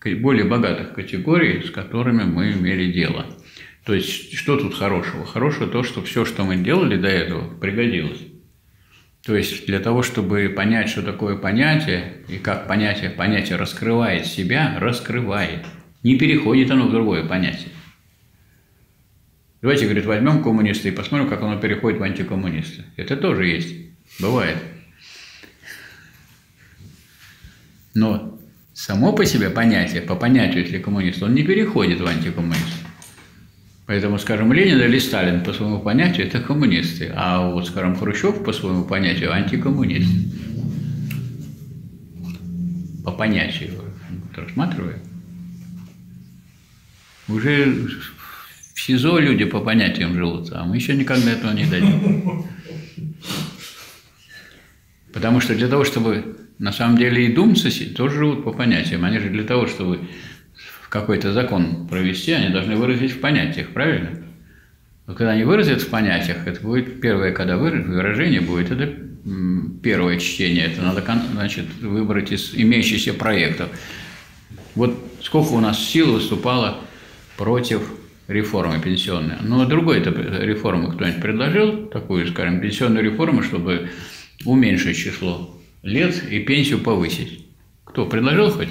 более богатых категорий, с которыми мы имели дело. То есть, что тут хорошего? Хорошего то, что все, что мы делали до этого, пригодилось. То есть, для того, чтобы понять, что такое понятие, и как понятие, понятие раскрывает себя, раскрывает. Не переходит оно в другое понятие. Давайте, говорит, возьмем коммуниста и посмотрим, как оно переходит в антикоммуниста. Это тоже есть, бывает. Но само по себе понятие, по понятию, если коммунист, он не переходит в антикоммунист. Поэтому, скажем, Ленин или Сталин по своему понятию – это коммунисты, а вот, скажем, Хрущев по своему понятию – антикоммунист. По понятию рассматриваем. Уже в СИЗО люди по понятиям живут, а мы еще никогда этого не дадим. Потому что для того, чтобы… На самом деле и думцы тоже живут по понятиям. Они же для того, чтобы какой-то закон провести, они должны выразить в понятиях, правильно? Но когда они выразят в понятиях, это будет первое, когда выражение будет, это первое чтение, это надо, значит, выбрать из имеющихся проектов. Вот сколько у нас сил выступало против реформы пенсионной. Ну, а другой-то реформы кто-нибудь предложил, такую, скажем, пенсионную реформу, чтобы уменьшить число лет и пенсию повысить. Кто предложил хоть?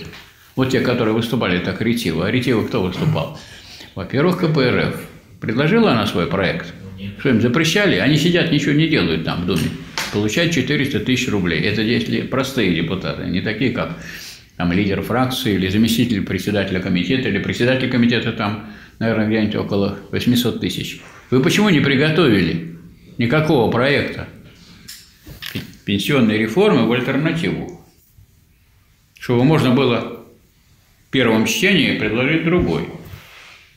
Вот те, которые выступали так ретиво. А ретиво кто выступал? Во-первых, КПРФ. Предложила она свой проект? Что им запрещали? Они сидят, ничего не делают там в Думе. Получают четыреста тысяч рублей. Это если простые депутаты, не такие, как там, лидер фракции или заместитель председателя комитета, или председатель комитета там, наверное, где-нибудь около восьмисот тысяч. Вы почему не приготовили никакого проекта пенсионной реформы в альтернативу, чтобы можно было в первом чтении предложить другой?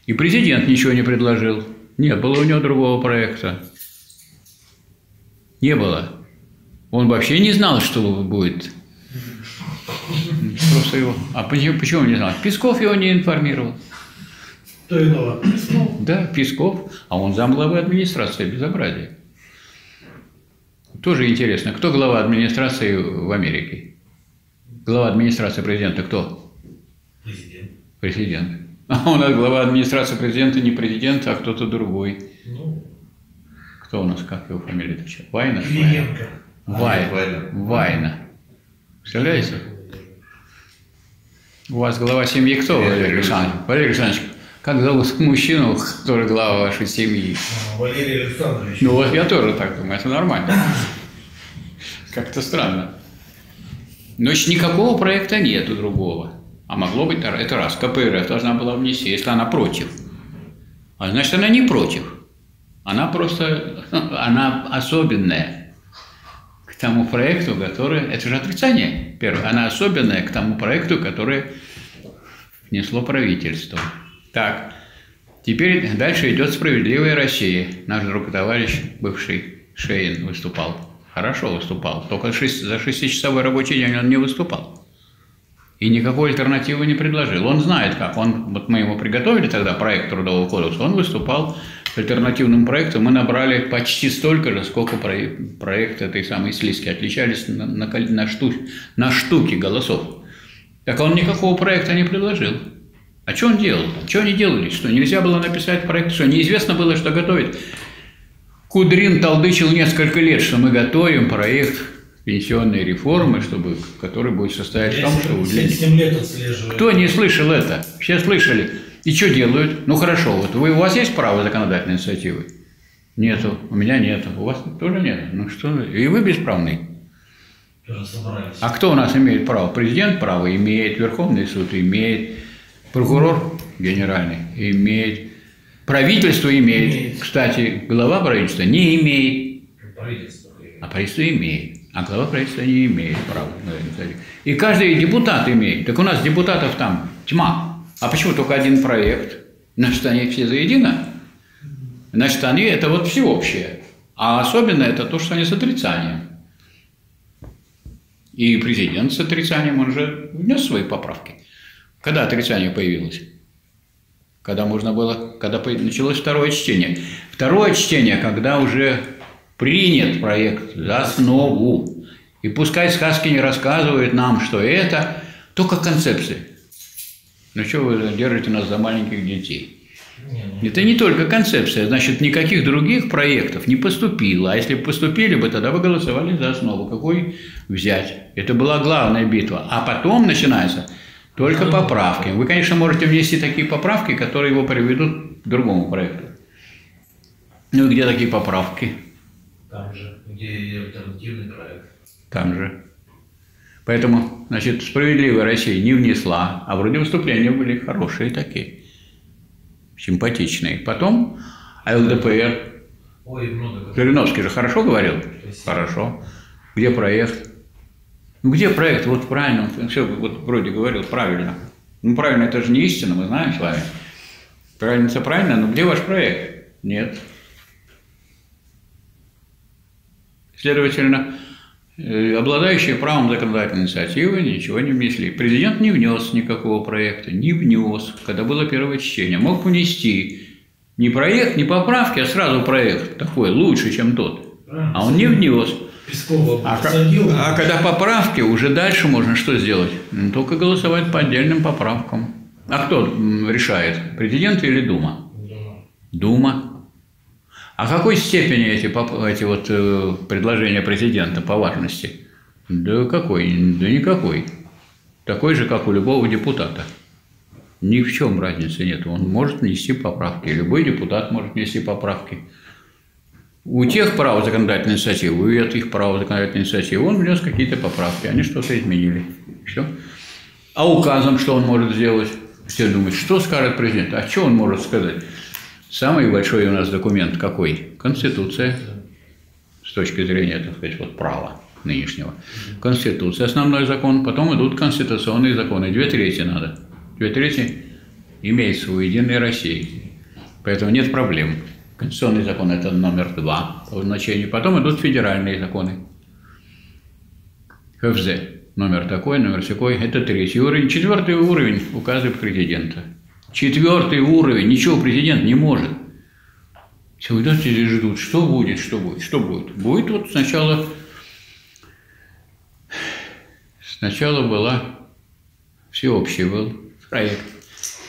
И президент ничего не предложил. Не было у него другого проекта. Не было. Он вообще не знал, что будет. Просто его… А почему, почему не знал? Песков его не информировал. Кто виноват? Песков? Да, Песков. А он замглавы администрации, безобразие. Тоже интересно, кто глава администрации в Америке? Глава администрации президента кто? Президент. Президент. А у нас глава администрации президента не президент, а кто-то другой. Ну. Кто у нас, как его фамилия? Вайна? Клиенко. Вайна. Вайна. Вайна. Представляете? У вас глава семьи кто, Валерий Александрович? Валерий Александрович, как зовут мужчину, который глава вашей семьи? Валерий Александрович. Ну вот я тоже так думаю, это нормально. Как-то странно. Значит, никакого проекта нету другого. А могло быть, это раз, КПРФ должна была внести, если она против. А значит, она не против. Она просто, она особенная к тому проекту, который… Это же отрицание, первое. Она особенная к тому проекту, который внесло правительство. Так, теперь дальше идет «Справедливая Россия». Наш друг и товарищ, бывший Шейн, выступал. Хорошо выступал. Только за шестичасовой рабочий день он не выступал. И никакой альтернативы не предложил. Он знает как. Он, вот мы ему приготовили тогда проект Трудового кодекса. Он выступал с альтернативным проектом. Мы набрали почти столько же, сколько проект этой самой Слизки. Отличались на, на, на, шту, на штуки голосов. Так он никакого проекта не предложил. А что он делал? Что они делали? Что нельзя было написать проект? Что неизвестно было, что готовить? Кудрин толдычил несколько лет, что мы готовим проект пенсионной реформы, чтобы, который будет состоять в том, что удлинить. Кто не слышал это? Все слышали. И что делают? Ну хорошо, вот вы, у вас есть право законодательной инициативы? Нету, у меня нету, у вас тоже нет. Ну что, и вы бесправны. А кто у нас имеет право? Президент право имеет, Верховный суд имеет, прокурор генеральный имеет, правительство имеет. имеет. Кстати, глава правительства не имеет, правительство имеет. А правительство имеет, а глава правительства не имеет права. И каждый депутат имеет. Так у нас депутатов там тьма. А почему только один проект? Значит, они все заедино. Значит, они это вот всеобщее. А особенно это то, что они с отрицанием. И президент с отрицанием, он же внес свои поправки. Когда отрицание появилось? Когда можно было, когда началось второе чтение. Второе чтение, когда уже принят проект за основу. И пускай сказки не рассказывают нам, что это только концепции. Ну что вы держите нас за маленьких детей? Это не только концепция, значит, никаких других проектов не поступило. А если бы поступили бы, тогда бы голосовали за основу. Какой взять? Это была главная битва. А потом начинается только поправки. Вы, конечно, можете внести такие поправки, которые его приведут к другому проекту. Ну и где такие поправки? Там же, где альтернативный проект. Там же. Поэтому, значит, «Справедливая Россия» не внесла, а вроде выступления были хорошие такие. Симпатичные. Потом ЛДПР. Ой, много. Жириновский же хорошо говорил? Спасибо. Хорошо. Где проект? Ну где проект? Вот правильно, он все вот вроде говорил правильно. Ну правильно, это же не истина, мы знаем с вами. Правильно, это правильно, но где ваш проект? Нет. Следовательно, обладающие правом законодательной инициативы ничего не внесли. Президент не внес никакого проекта, не внес, когда было первое чтение. Мог внести не проект, не поправки, а сразу проект такой, лучше, чем тот. А он не внес. А, а когда поправки, уже дальше можно что сделать? Только голосовать по отдельным поправкам. А кто решает? Президент или Дума? Дума. А какой степени эти, эти вот э, предложения президента по важности? Да какой? Да никакой. Такой же, как у любого депутата. Ни в чем разницы нет. Он может внести поправки. Любой депутат может внести поправки. У тех право законодательной инициативы, у этих право законодательной инициативы, он внес какие-то поправки. Они что-то изменили. Все. А указом что он может сделать? Все думают, что скажет президент? А что он может сказать? Самый большой у нас документ какой? Конституция, с точки зрения, так сказать, вот права нынешнего. Конституция, основной закон, потом идут конституционные законы. Две трети надо. Две трети имеется у Единой России. Поэтому нет проблем. Конституционный закон – это номер два по значению. Потом идут федеральные законы. ха эф зэ номер такой, номер сякой. Это третий уровень. Четвертый уровень – указы президента. Четвертый уровень, ничего президент не может. Все идут и ждут, что будет, что будет, что будет. Будет вот сначала, сначала была, всеобщий был проект,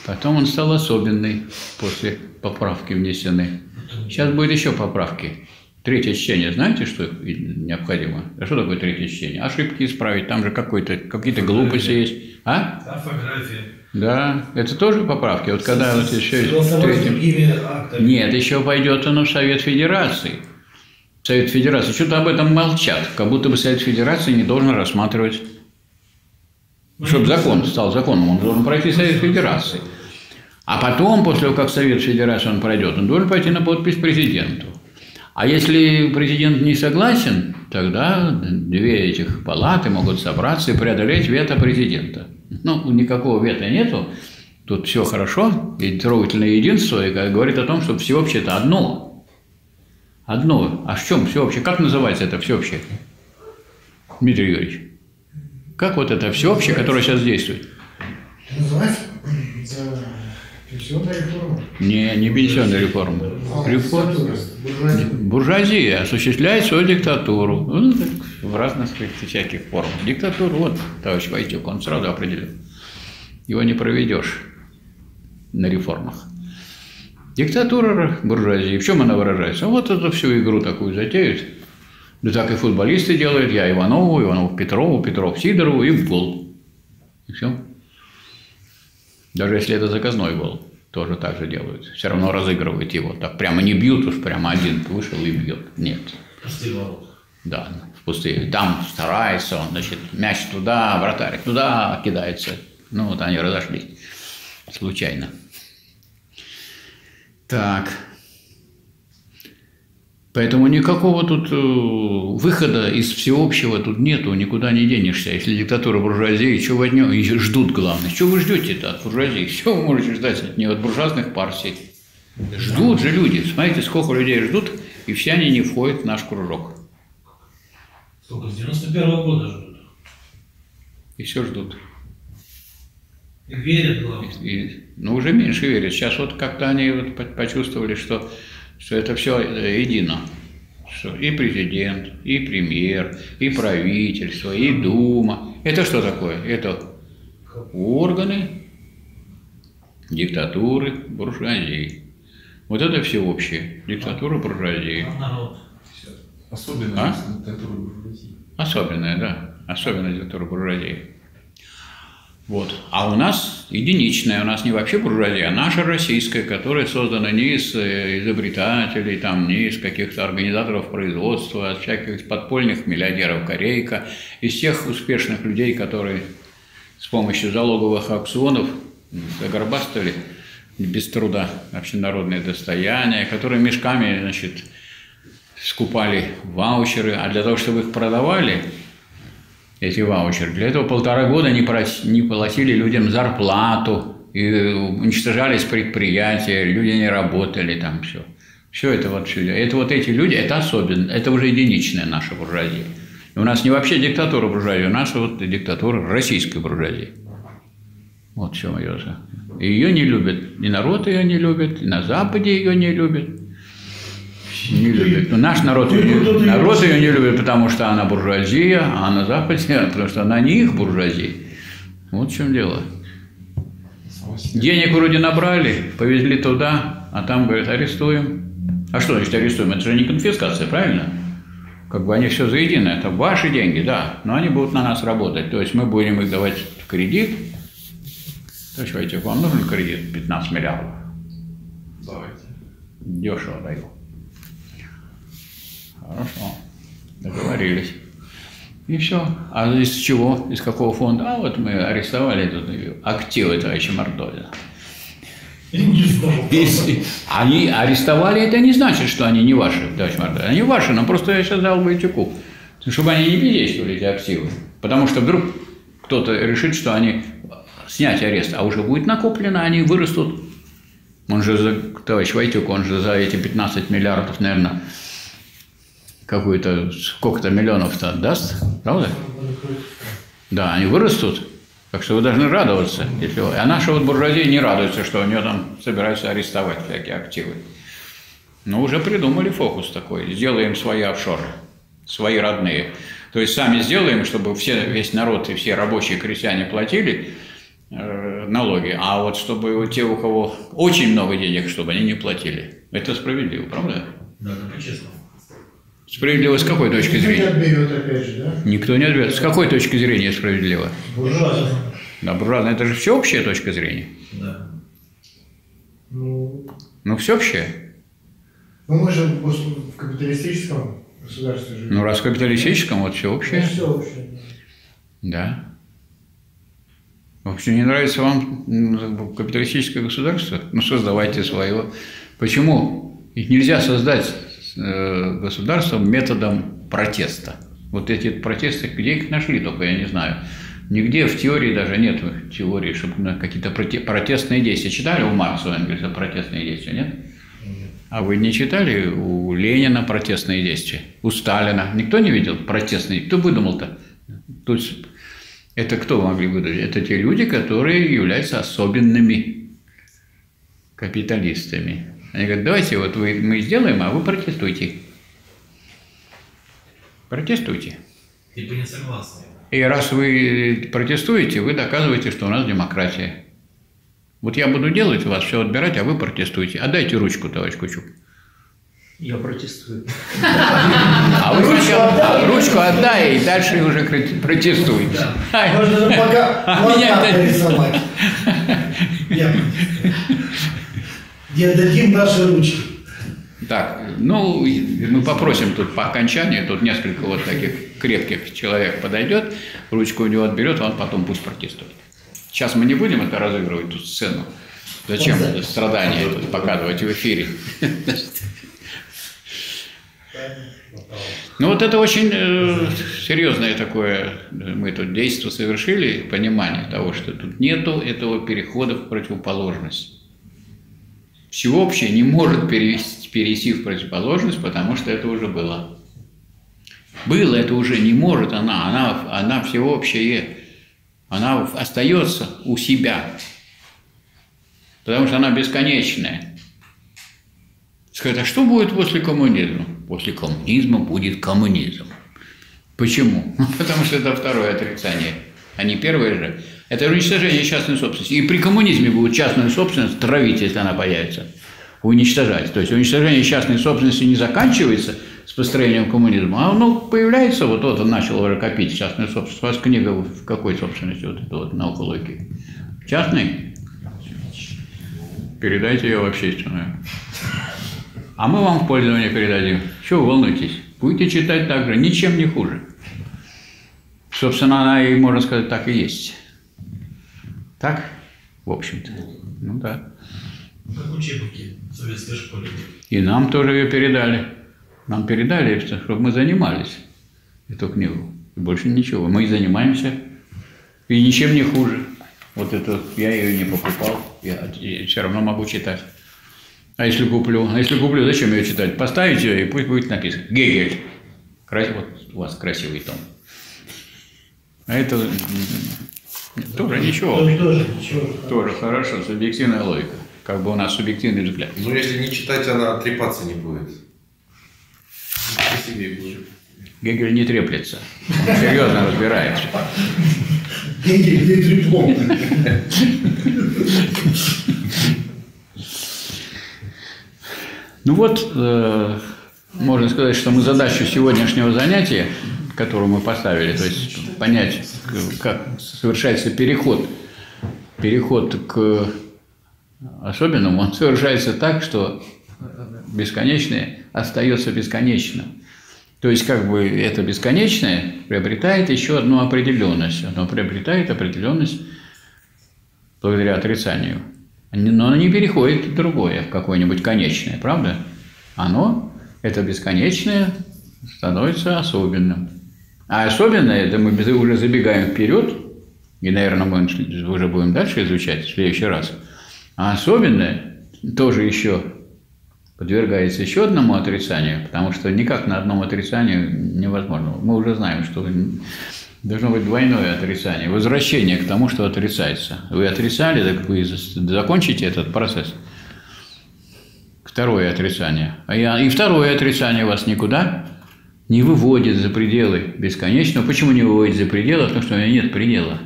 потом он стал особенный, после поправки внесены. Сейчас будет еще поправки. Третье чтение, знаете, что необходимо? А что такое третье чтение? Ошибки исправить, там же какие-то глупости есть. А? Орфография. Да, это тоже поправки. Вот когда вот еще третьим... Нет, еще пойдет оно в Совет Федерации. Совет Федерации. Что-то об этом молчат, как будто бы Совет Федерации не должен рассматривать. Чтобы закон стал законом, он должен пройти Совет Федерации. А потом, после того, как Совет Федерации он пройдет, он должен пойти на подпись президенту. А если президент не согласен, тогда две этих палаты могут собраться и преодолеть вето президента. Ну, никакого вето нету, тут все хорошо, и трогательное единство и говорит о том, что всеобщее – это одно. Одно. А в чем всеобщее? Как называется это всеобщее, Дмитрий Юрьевич? Как вот это всеобщее, которое сейчас действует? Называется пенсионная реформа. Не, не пенсионная реформа. Реформа. Буржуазия осуществляет свою диктатуру. Ну, в разных всяких формах. Диктатуру, вот, товарищ Войтюк, он сразу определил. Его не проведешь на реформах. Диктатура буржуазии. В чем она выражается? Вот это всю игру такую затеют. Да так и футболисты делают. Я Иванову, Иванову Петрову, Петров Сидорову и в гол. И все. Даже если это заказной гол, тоже так же делают. Все равно разыгрывают его. Так прямо не бьют уж, прямо один вышел и бьет. Нет. Пустые ворота. Да, пустые. Там старается он, значит, мяч туда, вратарь туда кидается. Ну вот они разошлись. Случайно. Так. Поэтому никакого тут выхода из всеобщего тут нету, никуда не денешься. Если диктатура буржуазии, что вы от нее ждут, главное? Что вы ждете-то от буржуазии? Что вы можете ждать от нее, от буржуазных партий? Ждут же люди. Смотрите, сколько людей ждут, и все они не входят в наш кружок. Сколько? С девяносто первого года ждут. И все ждут. И верят, главное. И, и, ну, уже меньше верят. Сейчас вот как-то они вот почувствовали, что... что это все едино, что и президент, и премьер, и правительство, и Дума. Это что такое? Это органы диктатуры буржуазии. Вот это всеобщее. Диктатура буржуазии. Особенная диктатура буржуазии. Особенная, да. Особенная диктатура буржуазии. Вот. А у нас единичная, у нас не вообще буржуазия, а наша российская, которая создана не из изобретателей, там, не из каких-то организаторов производства, от всяких подпольных миллиардеров Корейка, из тех успешных людей, которые с помощью залоговых аукционов загорбастали без труда общенародное достояние, которые мешками, значит, скупали ваучеры, а для того, чтобы их продавали, эти ваучеры. Для этого полтора года не, прос... не платили людям зарплату, и уничтожались предприятия, люди не работали, там все. Все это вот все. Это вот эти люди, это особенно, это уже единичная наша буржуазия. И у нас не вообще диктатура буржуазии, у нас вот диктатура российской буржуазии. Вот все ее. И ее не любят, и народ ее не любит, и на Западе ее не любят. Не любит. Наш народ ее не, народ ее не любит, потому что она буржуазия, а на Западе, потому что она не их буржуазия. Вот в чем дело. Денег вроде набрали, повезли туда, а там, говорят, арестуем. А что значит арестуем? Это же не конфискация, правильно? Как бы они все заедино, это ваши деньги, да, но они будут на нас работать. То есть мы будем их давать в кредит. Товарищ Войтех, вам нужен кредит пятнадцать миллиардов? Давайте. Дешево даю. Хорошо, договорились. И все. А из чего? Из какого фонда? А вот мы арестовали тут активы товарища Мордовина. Они арестовали, это не значит, что они не ваши, товарищ Мордовин. Они ваши, но просто я сейчас дал Войтюку, чтобы они не бездействовали, эти активы. Потому что вдруг кто-то решит, что они снять арест, а уже будет накоплено, они вырастут. Он же, за, товарищ Войтюк, он же за эти пятнадцать миллиардов, наверное, какую-то, сколько-то миллионов-то отдаст, правда? Да, они вырастут, так что вы должны радоваться. Если... А наша вот буржуазия не радуется, что у нее там собираются арестовать всякие активы. Но уже придумали фокус такой, сделаем свои офшоры, свои родные. То есть сами сделаем, чтобы все, весь народ и все рабочие крестьяне платили э, налоги, а вот чтобы те, у кого очень много денег, чтобы они не платили. Это справедливо, правда? Да, это честно. Справедливо с какой точки зрения? Никто не отберет, опять же, да? Никто не отберет. С какой точки зрения справедливо? Буржуазно. Да, буржуазно. Это же всеобщая точка зрения. Да. Ну, ну всеобщая. Ну, мы же в капиталистическом государстве живем. Ну, раз в капиталистическом, вот всеобщее. Ну, всеобщее. Да. Вообще не нравится вам капиталистическое государство? Ну, создавайте свое. Почему? Ведь нельзя создать... государством методом протеста. Вот эти протесты, где их нашли только, я не знаю. Нигде в теории даже нет теории, чтобы какие-то протестные действия. Читали у Маркса, у Энгельса протестные действия, нет? А вы не читали у Ленина протестные действия? У Сталина? Никто не видел протестные? Кто выдумал-то? Это кто могли выдумать? Это те люди, которые являются особенными капиталистами. Они говорят, давайте вот вы, мы сделаем, а вы протестуйте. Протестуйте. Типа не согласны. И раз вы протестуете, вы доказываете, что у нас демократия. Вот я буду делать у вас, все отбирать, а вы протестуете. Отдайте ручку, товарищ Кучук. Я протестую. А вы сначала ручку отдай, и дальше уже протестуете. Можно же пока меня нарисовать. Я дадим наши ручки. Так, ну, мы попросим тут по окончанию, тут несколько вот таких крепких человек подойдет, ручку у него отберет, он потом пусть протестует. Сейчас мы не будем это разыгрывать, тут сцену. Зачем это страдание тут показывать в эфире? Ну, вот это очень э, серьезное такое, мы тут действие совершили, понимание того, что тут нету этого перехода в противоположность. Всеобщее не может перевести, перейти в противоположность, потому что это уже было. Было, это уже не может она, она, она всеобщее, она остается у себя, потому что она бесконечная. Скажет, а что будет после коммунизма? После коммунизма будет коммунизм. Почему? Потому что это второе отрицание, а не первое же. Это уничтожение частной собственности. И при коммунизме будут частную собственность травить, если она появится, уничтожать. То есть уничтожение частной собственности не заканчивается с построением коммунизма, а оно появляется, вот, вот он начал уже копить частную собственность. У вас книга в какой собственности, вот это вот на околойке? Частной? Передайте ее в общественную. А мы вам в пользование передадим. Чего вы волнуетесь? Будете читать так же, ничем не хуже. Собственно, она и, можно сказать, так и есть. Так? В общем-то. Ну да. Как учебники в советской школе. И нам тоже ее передали. Нам передали, чтобы мы занимались эту книгу. И больше ничего. Мы и занимаемся. И ничем не хуже. Вот это я ее не покупал. Я все равно могу читать. А если куплю? А если куплю, зачем ее читать? Поставить ее, и пусть будет написано. Гегель. Вот у вас красивый том. А это тоже ничего. Тоже, тоже, ничего. Тоже хорошо, субъективная логика. Как бы у нас субъективный взгляд. Ну, если не читать, она трепаться не будет. Гегель не треплется. Он серьезно разбирается. Гегель не треплом. Ну вот, э, можно сказать, что мы задачу сегодняшнего занятия, которую мы поставили, то есть понять, как совершается переход, переход к особенному, он совершается так, что бесконечное остается бесконечным. То есть как бы это бесконечное приобретает еще одну определенность, оно приобретает определенность благодаря отрицанию. Но оно не переходит в другое, в какое-нибудь конечное, правда? Оно, это бесконечное, становится особенным. А особенное, это мы уже забегаем вперед, и, наверное, мы уже будем дальше изучать в следующий раз. А особенное тоже еще подвергается еще одному отрицанию, потому что никак на одном отрицании невозможно. Мы уже знаем, что должно быть двойное отрицание, возвращение к тому, что отрицается. Вы отрицали, так вы закончите этот процесс. Второе отрицание. И второе отрицание вас никуда не выводит за пределы бесконечного. Почему не выводит за пределы? Потому что у меня нет предела.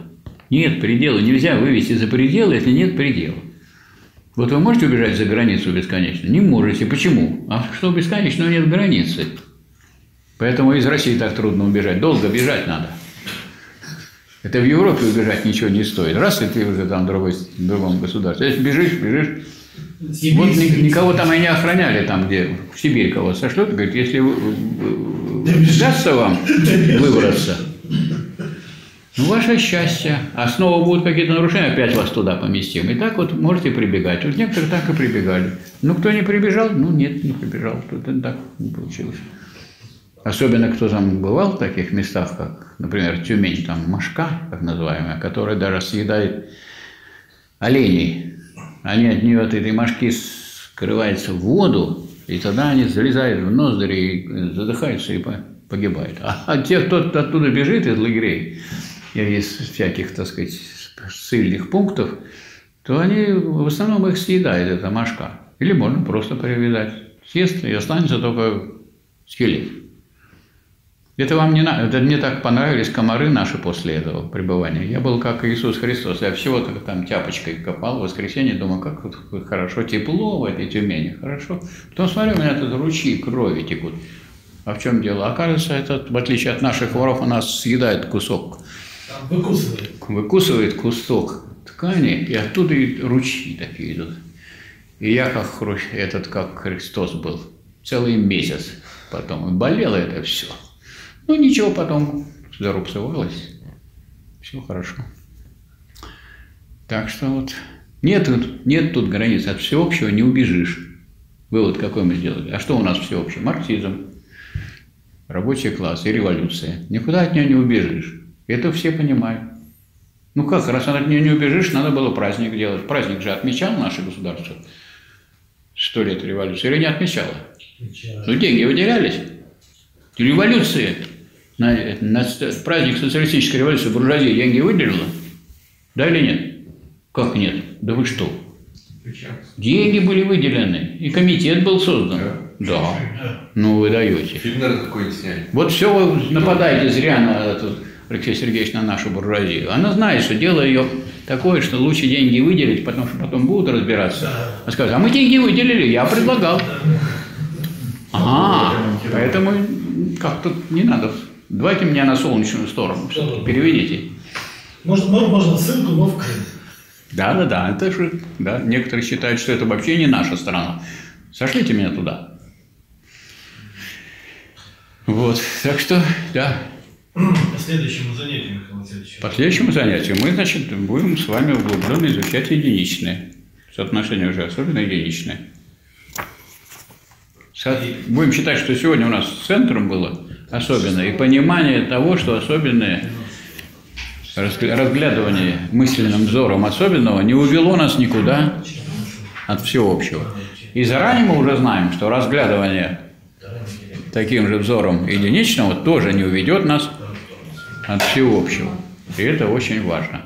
Нет предела. Нельзя вывести за пределы, если нет предела. Вот вы можете убежать за границу бесконечно? Не можете. Почему? А что бесконечного нет границы. Поэтому из России так трудно убежать. Долго бежать надо. Это в Европе убежать ничего не стоит. Раз, и ты уже там в другой, другом государстве. Если бежишь, бежишь. Сибирь, вот Сибирь. Никого там и не охраняли, там, где в Сибирь кого сошлют. Говорит, если удастся вам выбраться, ну, ваше счастье. А снова будут какие-то нарушения, опять вас туда поместим. И так вот можете прибегать. Вот некоторые так и прибегали. Ну, кто не прибежал? Ну, нет, не прибежал. Тут так не получилось. Особенно, кто там бывал в таких местах, как, например, Тюмень, там мошка, так называемая, которая даже съедает оленей. Они от нее, от этой мошки, скрываются в воду, и тогда они залезают в ноздри, и задыхаются и погибают. А те, кто оттуда бежит, из лагерей, из всяких, так сказать, ссыльных пунктов, то они в основном их съедает, эта мошка. Или можно просто привязать. Съест, и останется только скелет. Это вам не надо. Это мне так понравились комары наши после этого пребывания. Я был как Иисус Христос. Я всего-то там тяпочкой копал в воскресенье, думал, как тут хорошо, тепло в этой Тюмени, хорошо. Потом смотрю, у меня тут ручьи крови текут. А в чем дело? Оказывается, это, в отличие от наших воров, у нас съедает кусок. Выкусывает. Выкусывает кусок ткани, и оттуда и ручьи такие идут. И я как Хрущ, этот как Христос был целый месяц потом. И болело это все. Ну ничего, потом зарубцевалось, все хорошо. Так что вот нет, нет тут границ, от всеобщего не убежишь. Вывод какой мы сделали. А что у нас всеобщий? Марксизм, рабочий класс и революция. Никуда от нее не убежишь. Это все понимают. Ну как, раз от нее не убежишь, надо было праздник делать. Праздник же отмечал наше государство сто лет революции или не отмечало? Отмечало. Ну деньги выделялись. Революции, на, на, на праздник социалистической революции буржуазии деньги выделила? Да или нет? Как нет? Да вы что? Деньги были выделены, и комитет был создан. Да. да. да. Ну вы даете. Фильм, наверное, какой-нибудь сняли. Вот все вы нападаете зря на, Алексей Сергеевич, на нашу буржуазию. Она знает, что дело ее такое, что лучше деньги выделить, потому что потом будут разбираться. Она скажет, а мы деньги выделили, я предлагал. Ага, поэтому... Как тут не надо. Давайте меня на солнечную сторону. Да, переведите. Может, можно ссылку, но в Крым. Да, да, да. Это же, да. Некоторые считают, что это вообще не наша страна. Сошлите меня туда. Вот. Так что, да. По следующему занятию, Михаил Васильевич. По следующему занятию мы, значит, будем с вами углубленно изучать единичные. Соотношения уже особенно единичные. Будем считать, что сегодня у нас центром было особенное, и понимание того, что особенное разглядывание мысленным взором особенного не увело нас никуда от всеобщего. И заранее мы уже знаем, что разглядывание таким же взором единичного тоже не уведет нас от всеобщего. И это очень важно.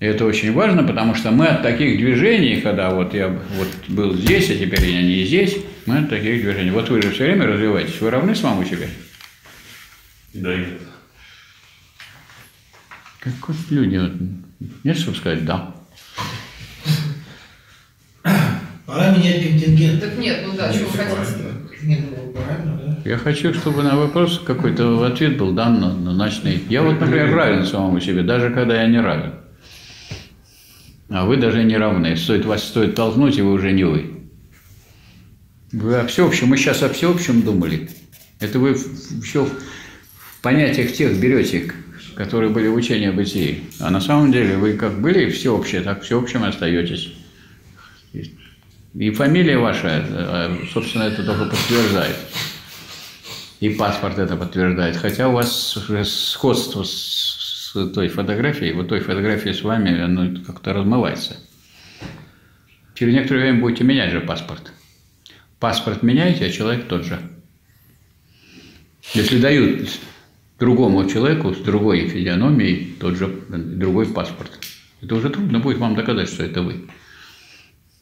И это очень важно, потому что мы от таких движений, когда вот я вот был здесь, а теперь я не здесь, мы от таких движений. Вот вы же все время развиваетесь. Вы равны самому себе? Да. Как вот люди, вот, нет, чтобы сказать «да». Пора менять контингент. Так нет, ну да, чего хотите. Я хочу, чтобы на вопрос какой-то ответ был дан однозначный. Я вот, например, равен самому себе, даже когда я не равен. А вы даже не равны. Стоит, вас стоит толкнуть, и вы уже не вы. Вы о всеобщем, мы сейчас о всеобщем думали. Это вы все в понятиях тех берете, которые были в учении о бытии. А на самом деле вы как были всеобщие, так всеобщим и остаетесь. И фамилия ваша, собственно, это только подтверждает. И паспорт это подтверждает. Хотя у вас сходство с той фотографией, вот той фотографией с вами, оно как-то размывается. Через некоторое время будете менять же паспорт. Паспорт меняете, а человек тот же. Если дают другому человеку с другой физиономией тот же другой паспорт, это уже трудно будет вам доказать, что это вы.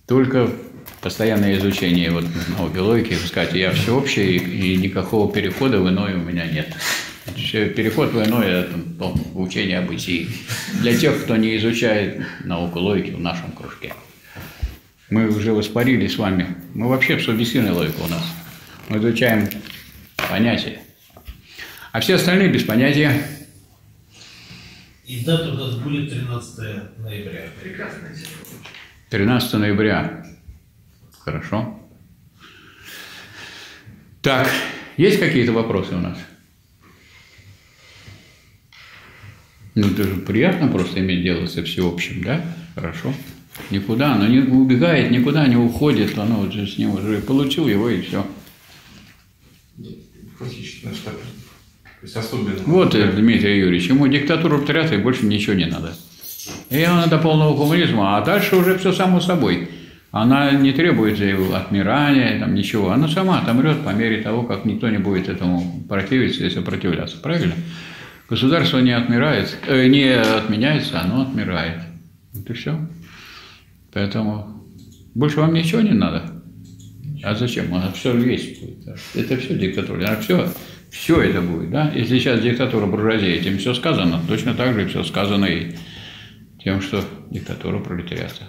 Только постоянное изучение вот науки логики, сказать, я всеобщий, и никакого перехода в иное у меня нет. Переход в иное – это учение о бытии. Для тех, кто не изучает науку логики в нашем кружке. Мы уже воспарили с вами. Мы вообще в субъективной логике у нас. Мы изучаем понятия. А все остальные без понятия. И дата у нас будет тринадцатое ноября. Прекрасно. тринадцатое ноября. Хорошо. Так, есть какие-то вопросы у нас? Ну, это же приятно просто иметь дело со всеобщим, да? Хорошо. Никуда, оно не убегает, никуда не уходит, оно вот с ним уже получил его и все. Фактически, ну, что, то есть особенно. Вот, Дмитрий Юрьевич, ему диктатуру вторят и больше ничего не надо. И она до полного коммунизма, а дальше уже все само собой. Она не требует отмирания, там ничего, она сама отомрет по мере того, как никто не будет этому противиться и сопротивляться, правильно? Государство не отмирает, э, не отменяется, оно отмирает. Вот и все. Поэтому больше вам ничего не надо. А зачем? Она все есть. Это все диктатура. Она все Все это будет, да? Если сейчас диктатура буржуазии, этим все сказано, точно так же и все сказано и тем, что диктатура пролетариата.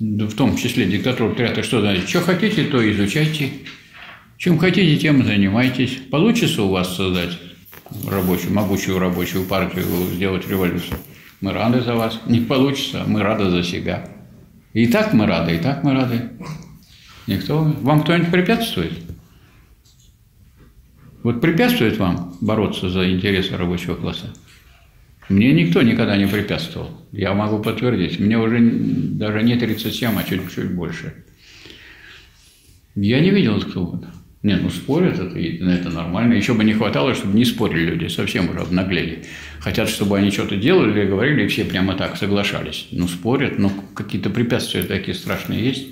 В том числе диктатура пролетариата, что значит? Что хотите, то изучайте. Чем хотите, тем занимайтесь. Получится у вас создать рабочую, могучую рабочую партию, сделать революцию? Мы рады за вас. Не получится, мы рады за себя. И так мы рады, и так мы рады. Никто... Вам кто-нибудь препятствует? Вот препятствует вам бороться за интересы рабочего класса? Мне никто никогда не препятствовал. Я могу подтвердить. Мне уже даже не тридцать семь, а чуть-чуть больше. Я не видел такого. Нет, ну спорят, это, это нормально. Еще бы не хватало, чтобы не спорили люди, совсем уже обнаглели. Хотят, чтобы они что-то делали, говорили, и все прямо так соглашались. Ну спорят, но какие-то препятствия такие страшные есть.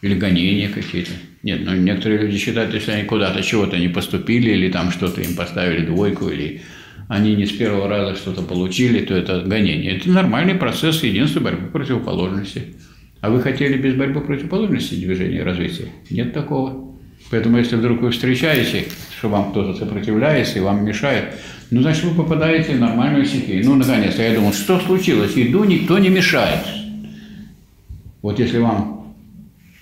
Или гонения какие-то. Нет, ну некоторые люди считают, если они куда-то чего-то не поступили, или там что-то им поставили двойку, или они не с первого раза что-то получили, то это гонение. Это нормальный процесс единства борьбы противоположностей. А вы хотели без борьбы противоположностей движения и развития? Нет такого. Поэтому, если вдруг вы встречаете, что вам кто-то сопротивляется и вам мешает, ну, значит, вы попадаете в нормальную стихию. Ну, наконец-то, я думал, что случилось? Иду, никто не мешает. Вот если вам...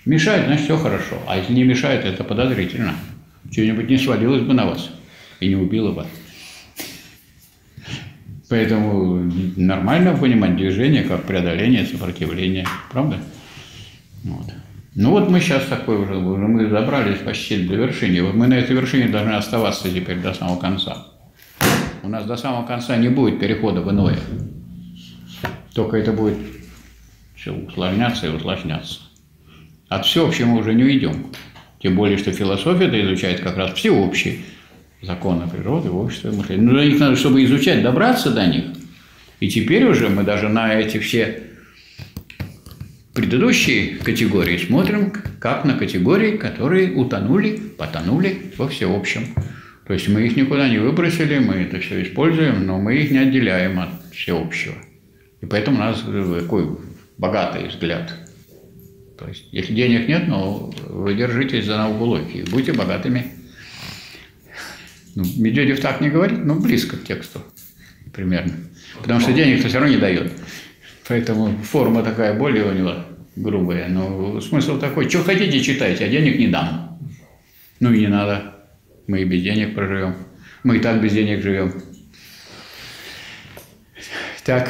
мешает, значит, все хорошо. А если не мешает, это подозрительно. Что-нибудь не свалилось бы на вас и не убило бы. Поэтому нормально понимать движение как преодоление сопротивления. Правда? Вот. Ну вот мы сейчас такой уже, уже мы забрались почти до вершины. Вот мы на этой вершине должны оставаться теперь до самого конца. У нас до самого конца не будет перехода в иное. Только это будет все усложняться и усложняться. От всеобщего мы уже не уйдем. Тем более, что философия-то изучает как раз всеобщие законы природы, общества, мышления. Но их надо, чтобы изучать, добраться до них. И теперь уже мы даже на эти все предыдущие категории смотрим, как на категории, которые утонули, потонули во всеобщем. То есть мы их никуда не выбросили, мы это все используем, но мы их не отделяем от всеобщего. И поэтому у нас такой богатый взгляд. То есть, если денег нет, но вы держитесь за науколоки и будьте богатыми. Ну, Медведев так не говорит, но близко к тексту примерно. Потому что денег-то все равно не дает. Поэтому форма такая более у него грубая. Но смысл такой, что хотите, читайте, а денег не дам. Ну и не надо. Мы и без денег проживем. Мы и так без денег живем. Так.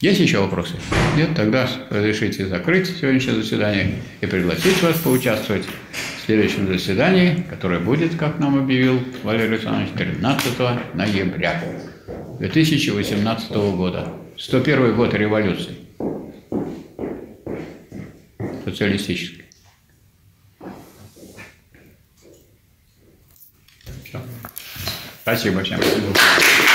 Есть еще вопросы? Нет? Тогда разрешите закрыть сегодняшнее заседание и пригласить вас поучаствовать в следующем заседании, которое будет, как нам объявил Валерий Александрович, тринадцатого ноября две тысячи восемнадцатого года. сто первый год революции социалистической. Все. Спасибо всем.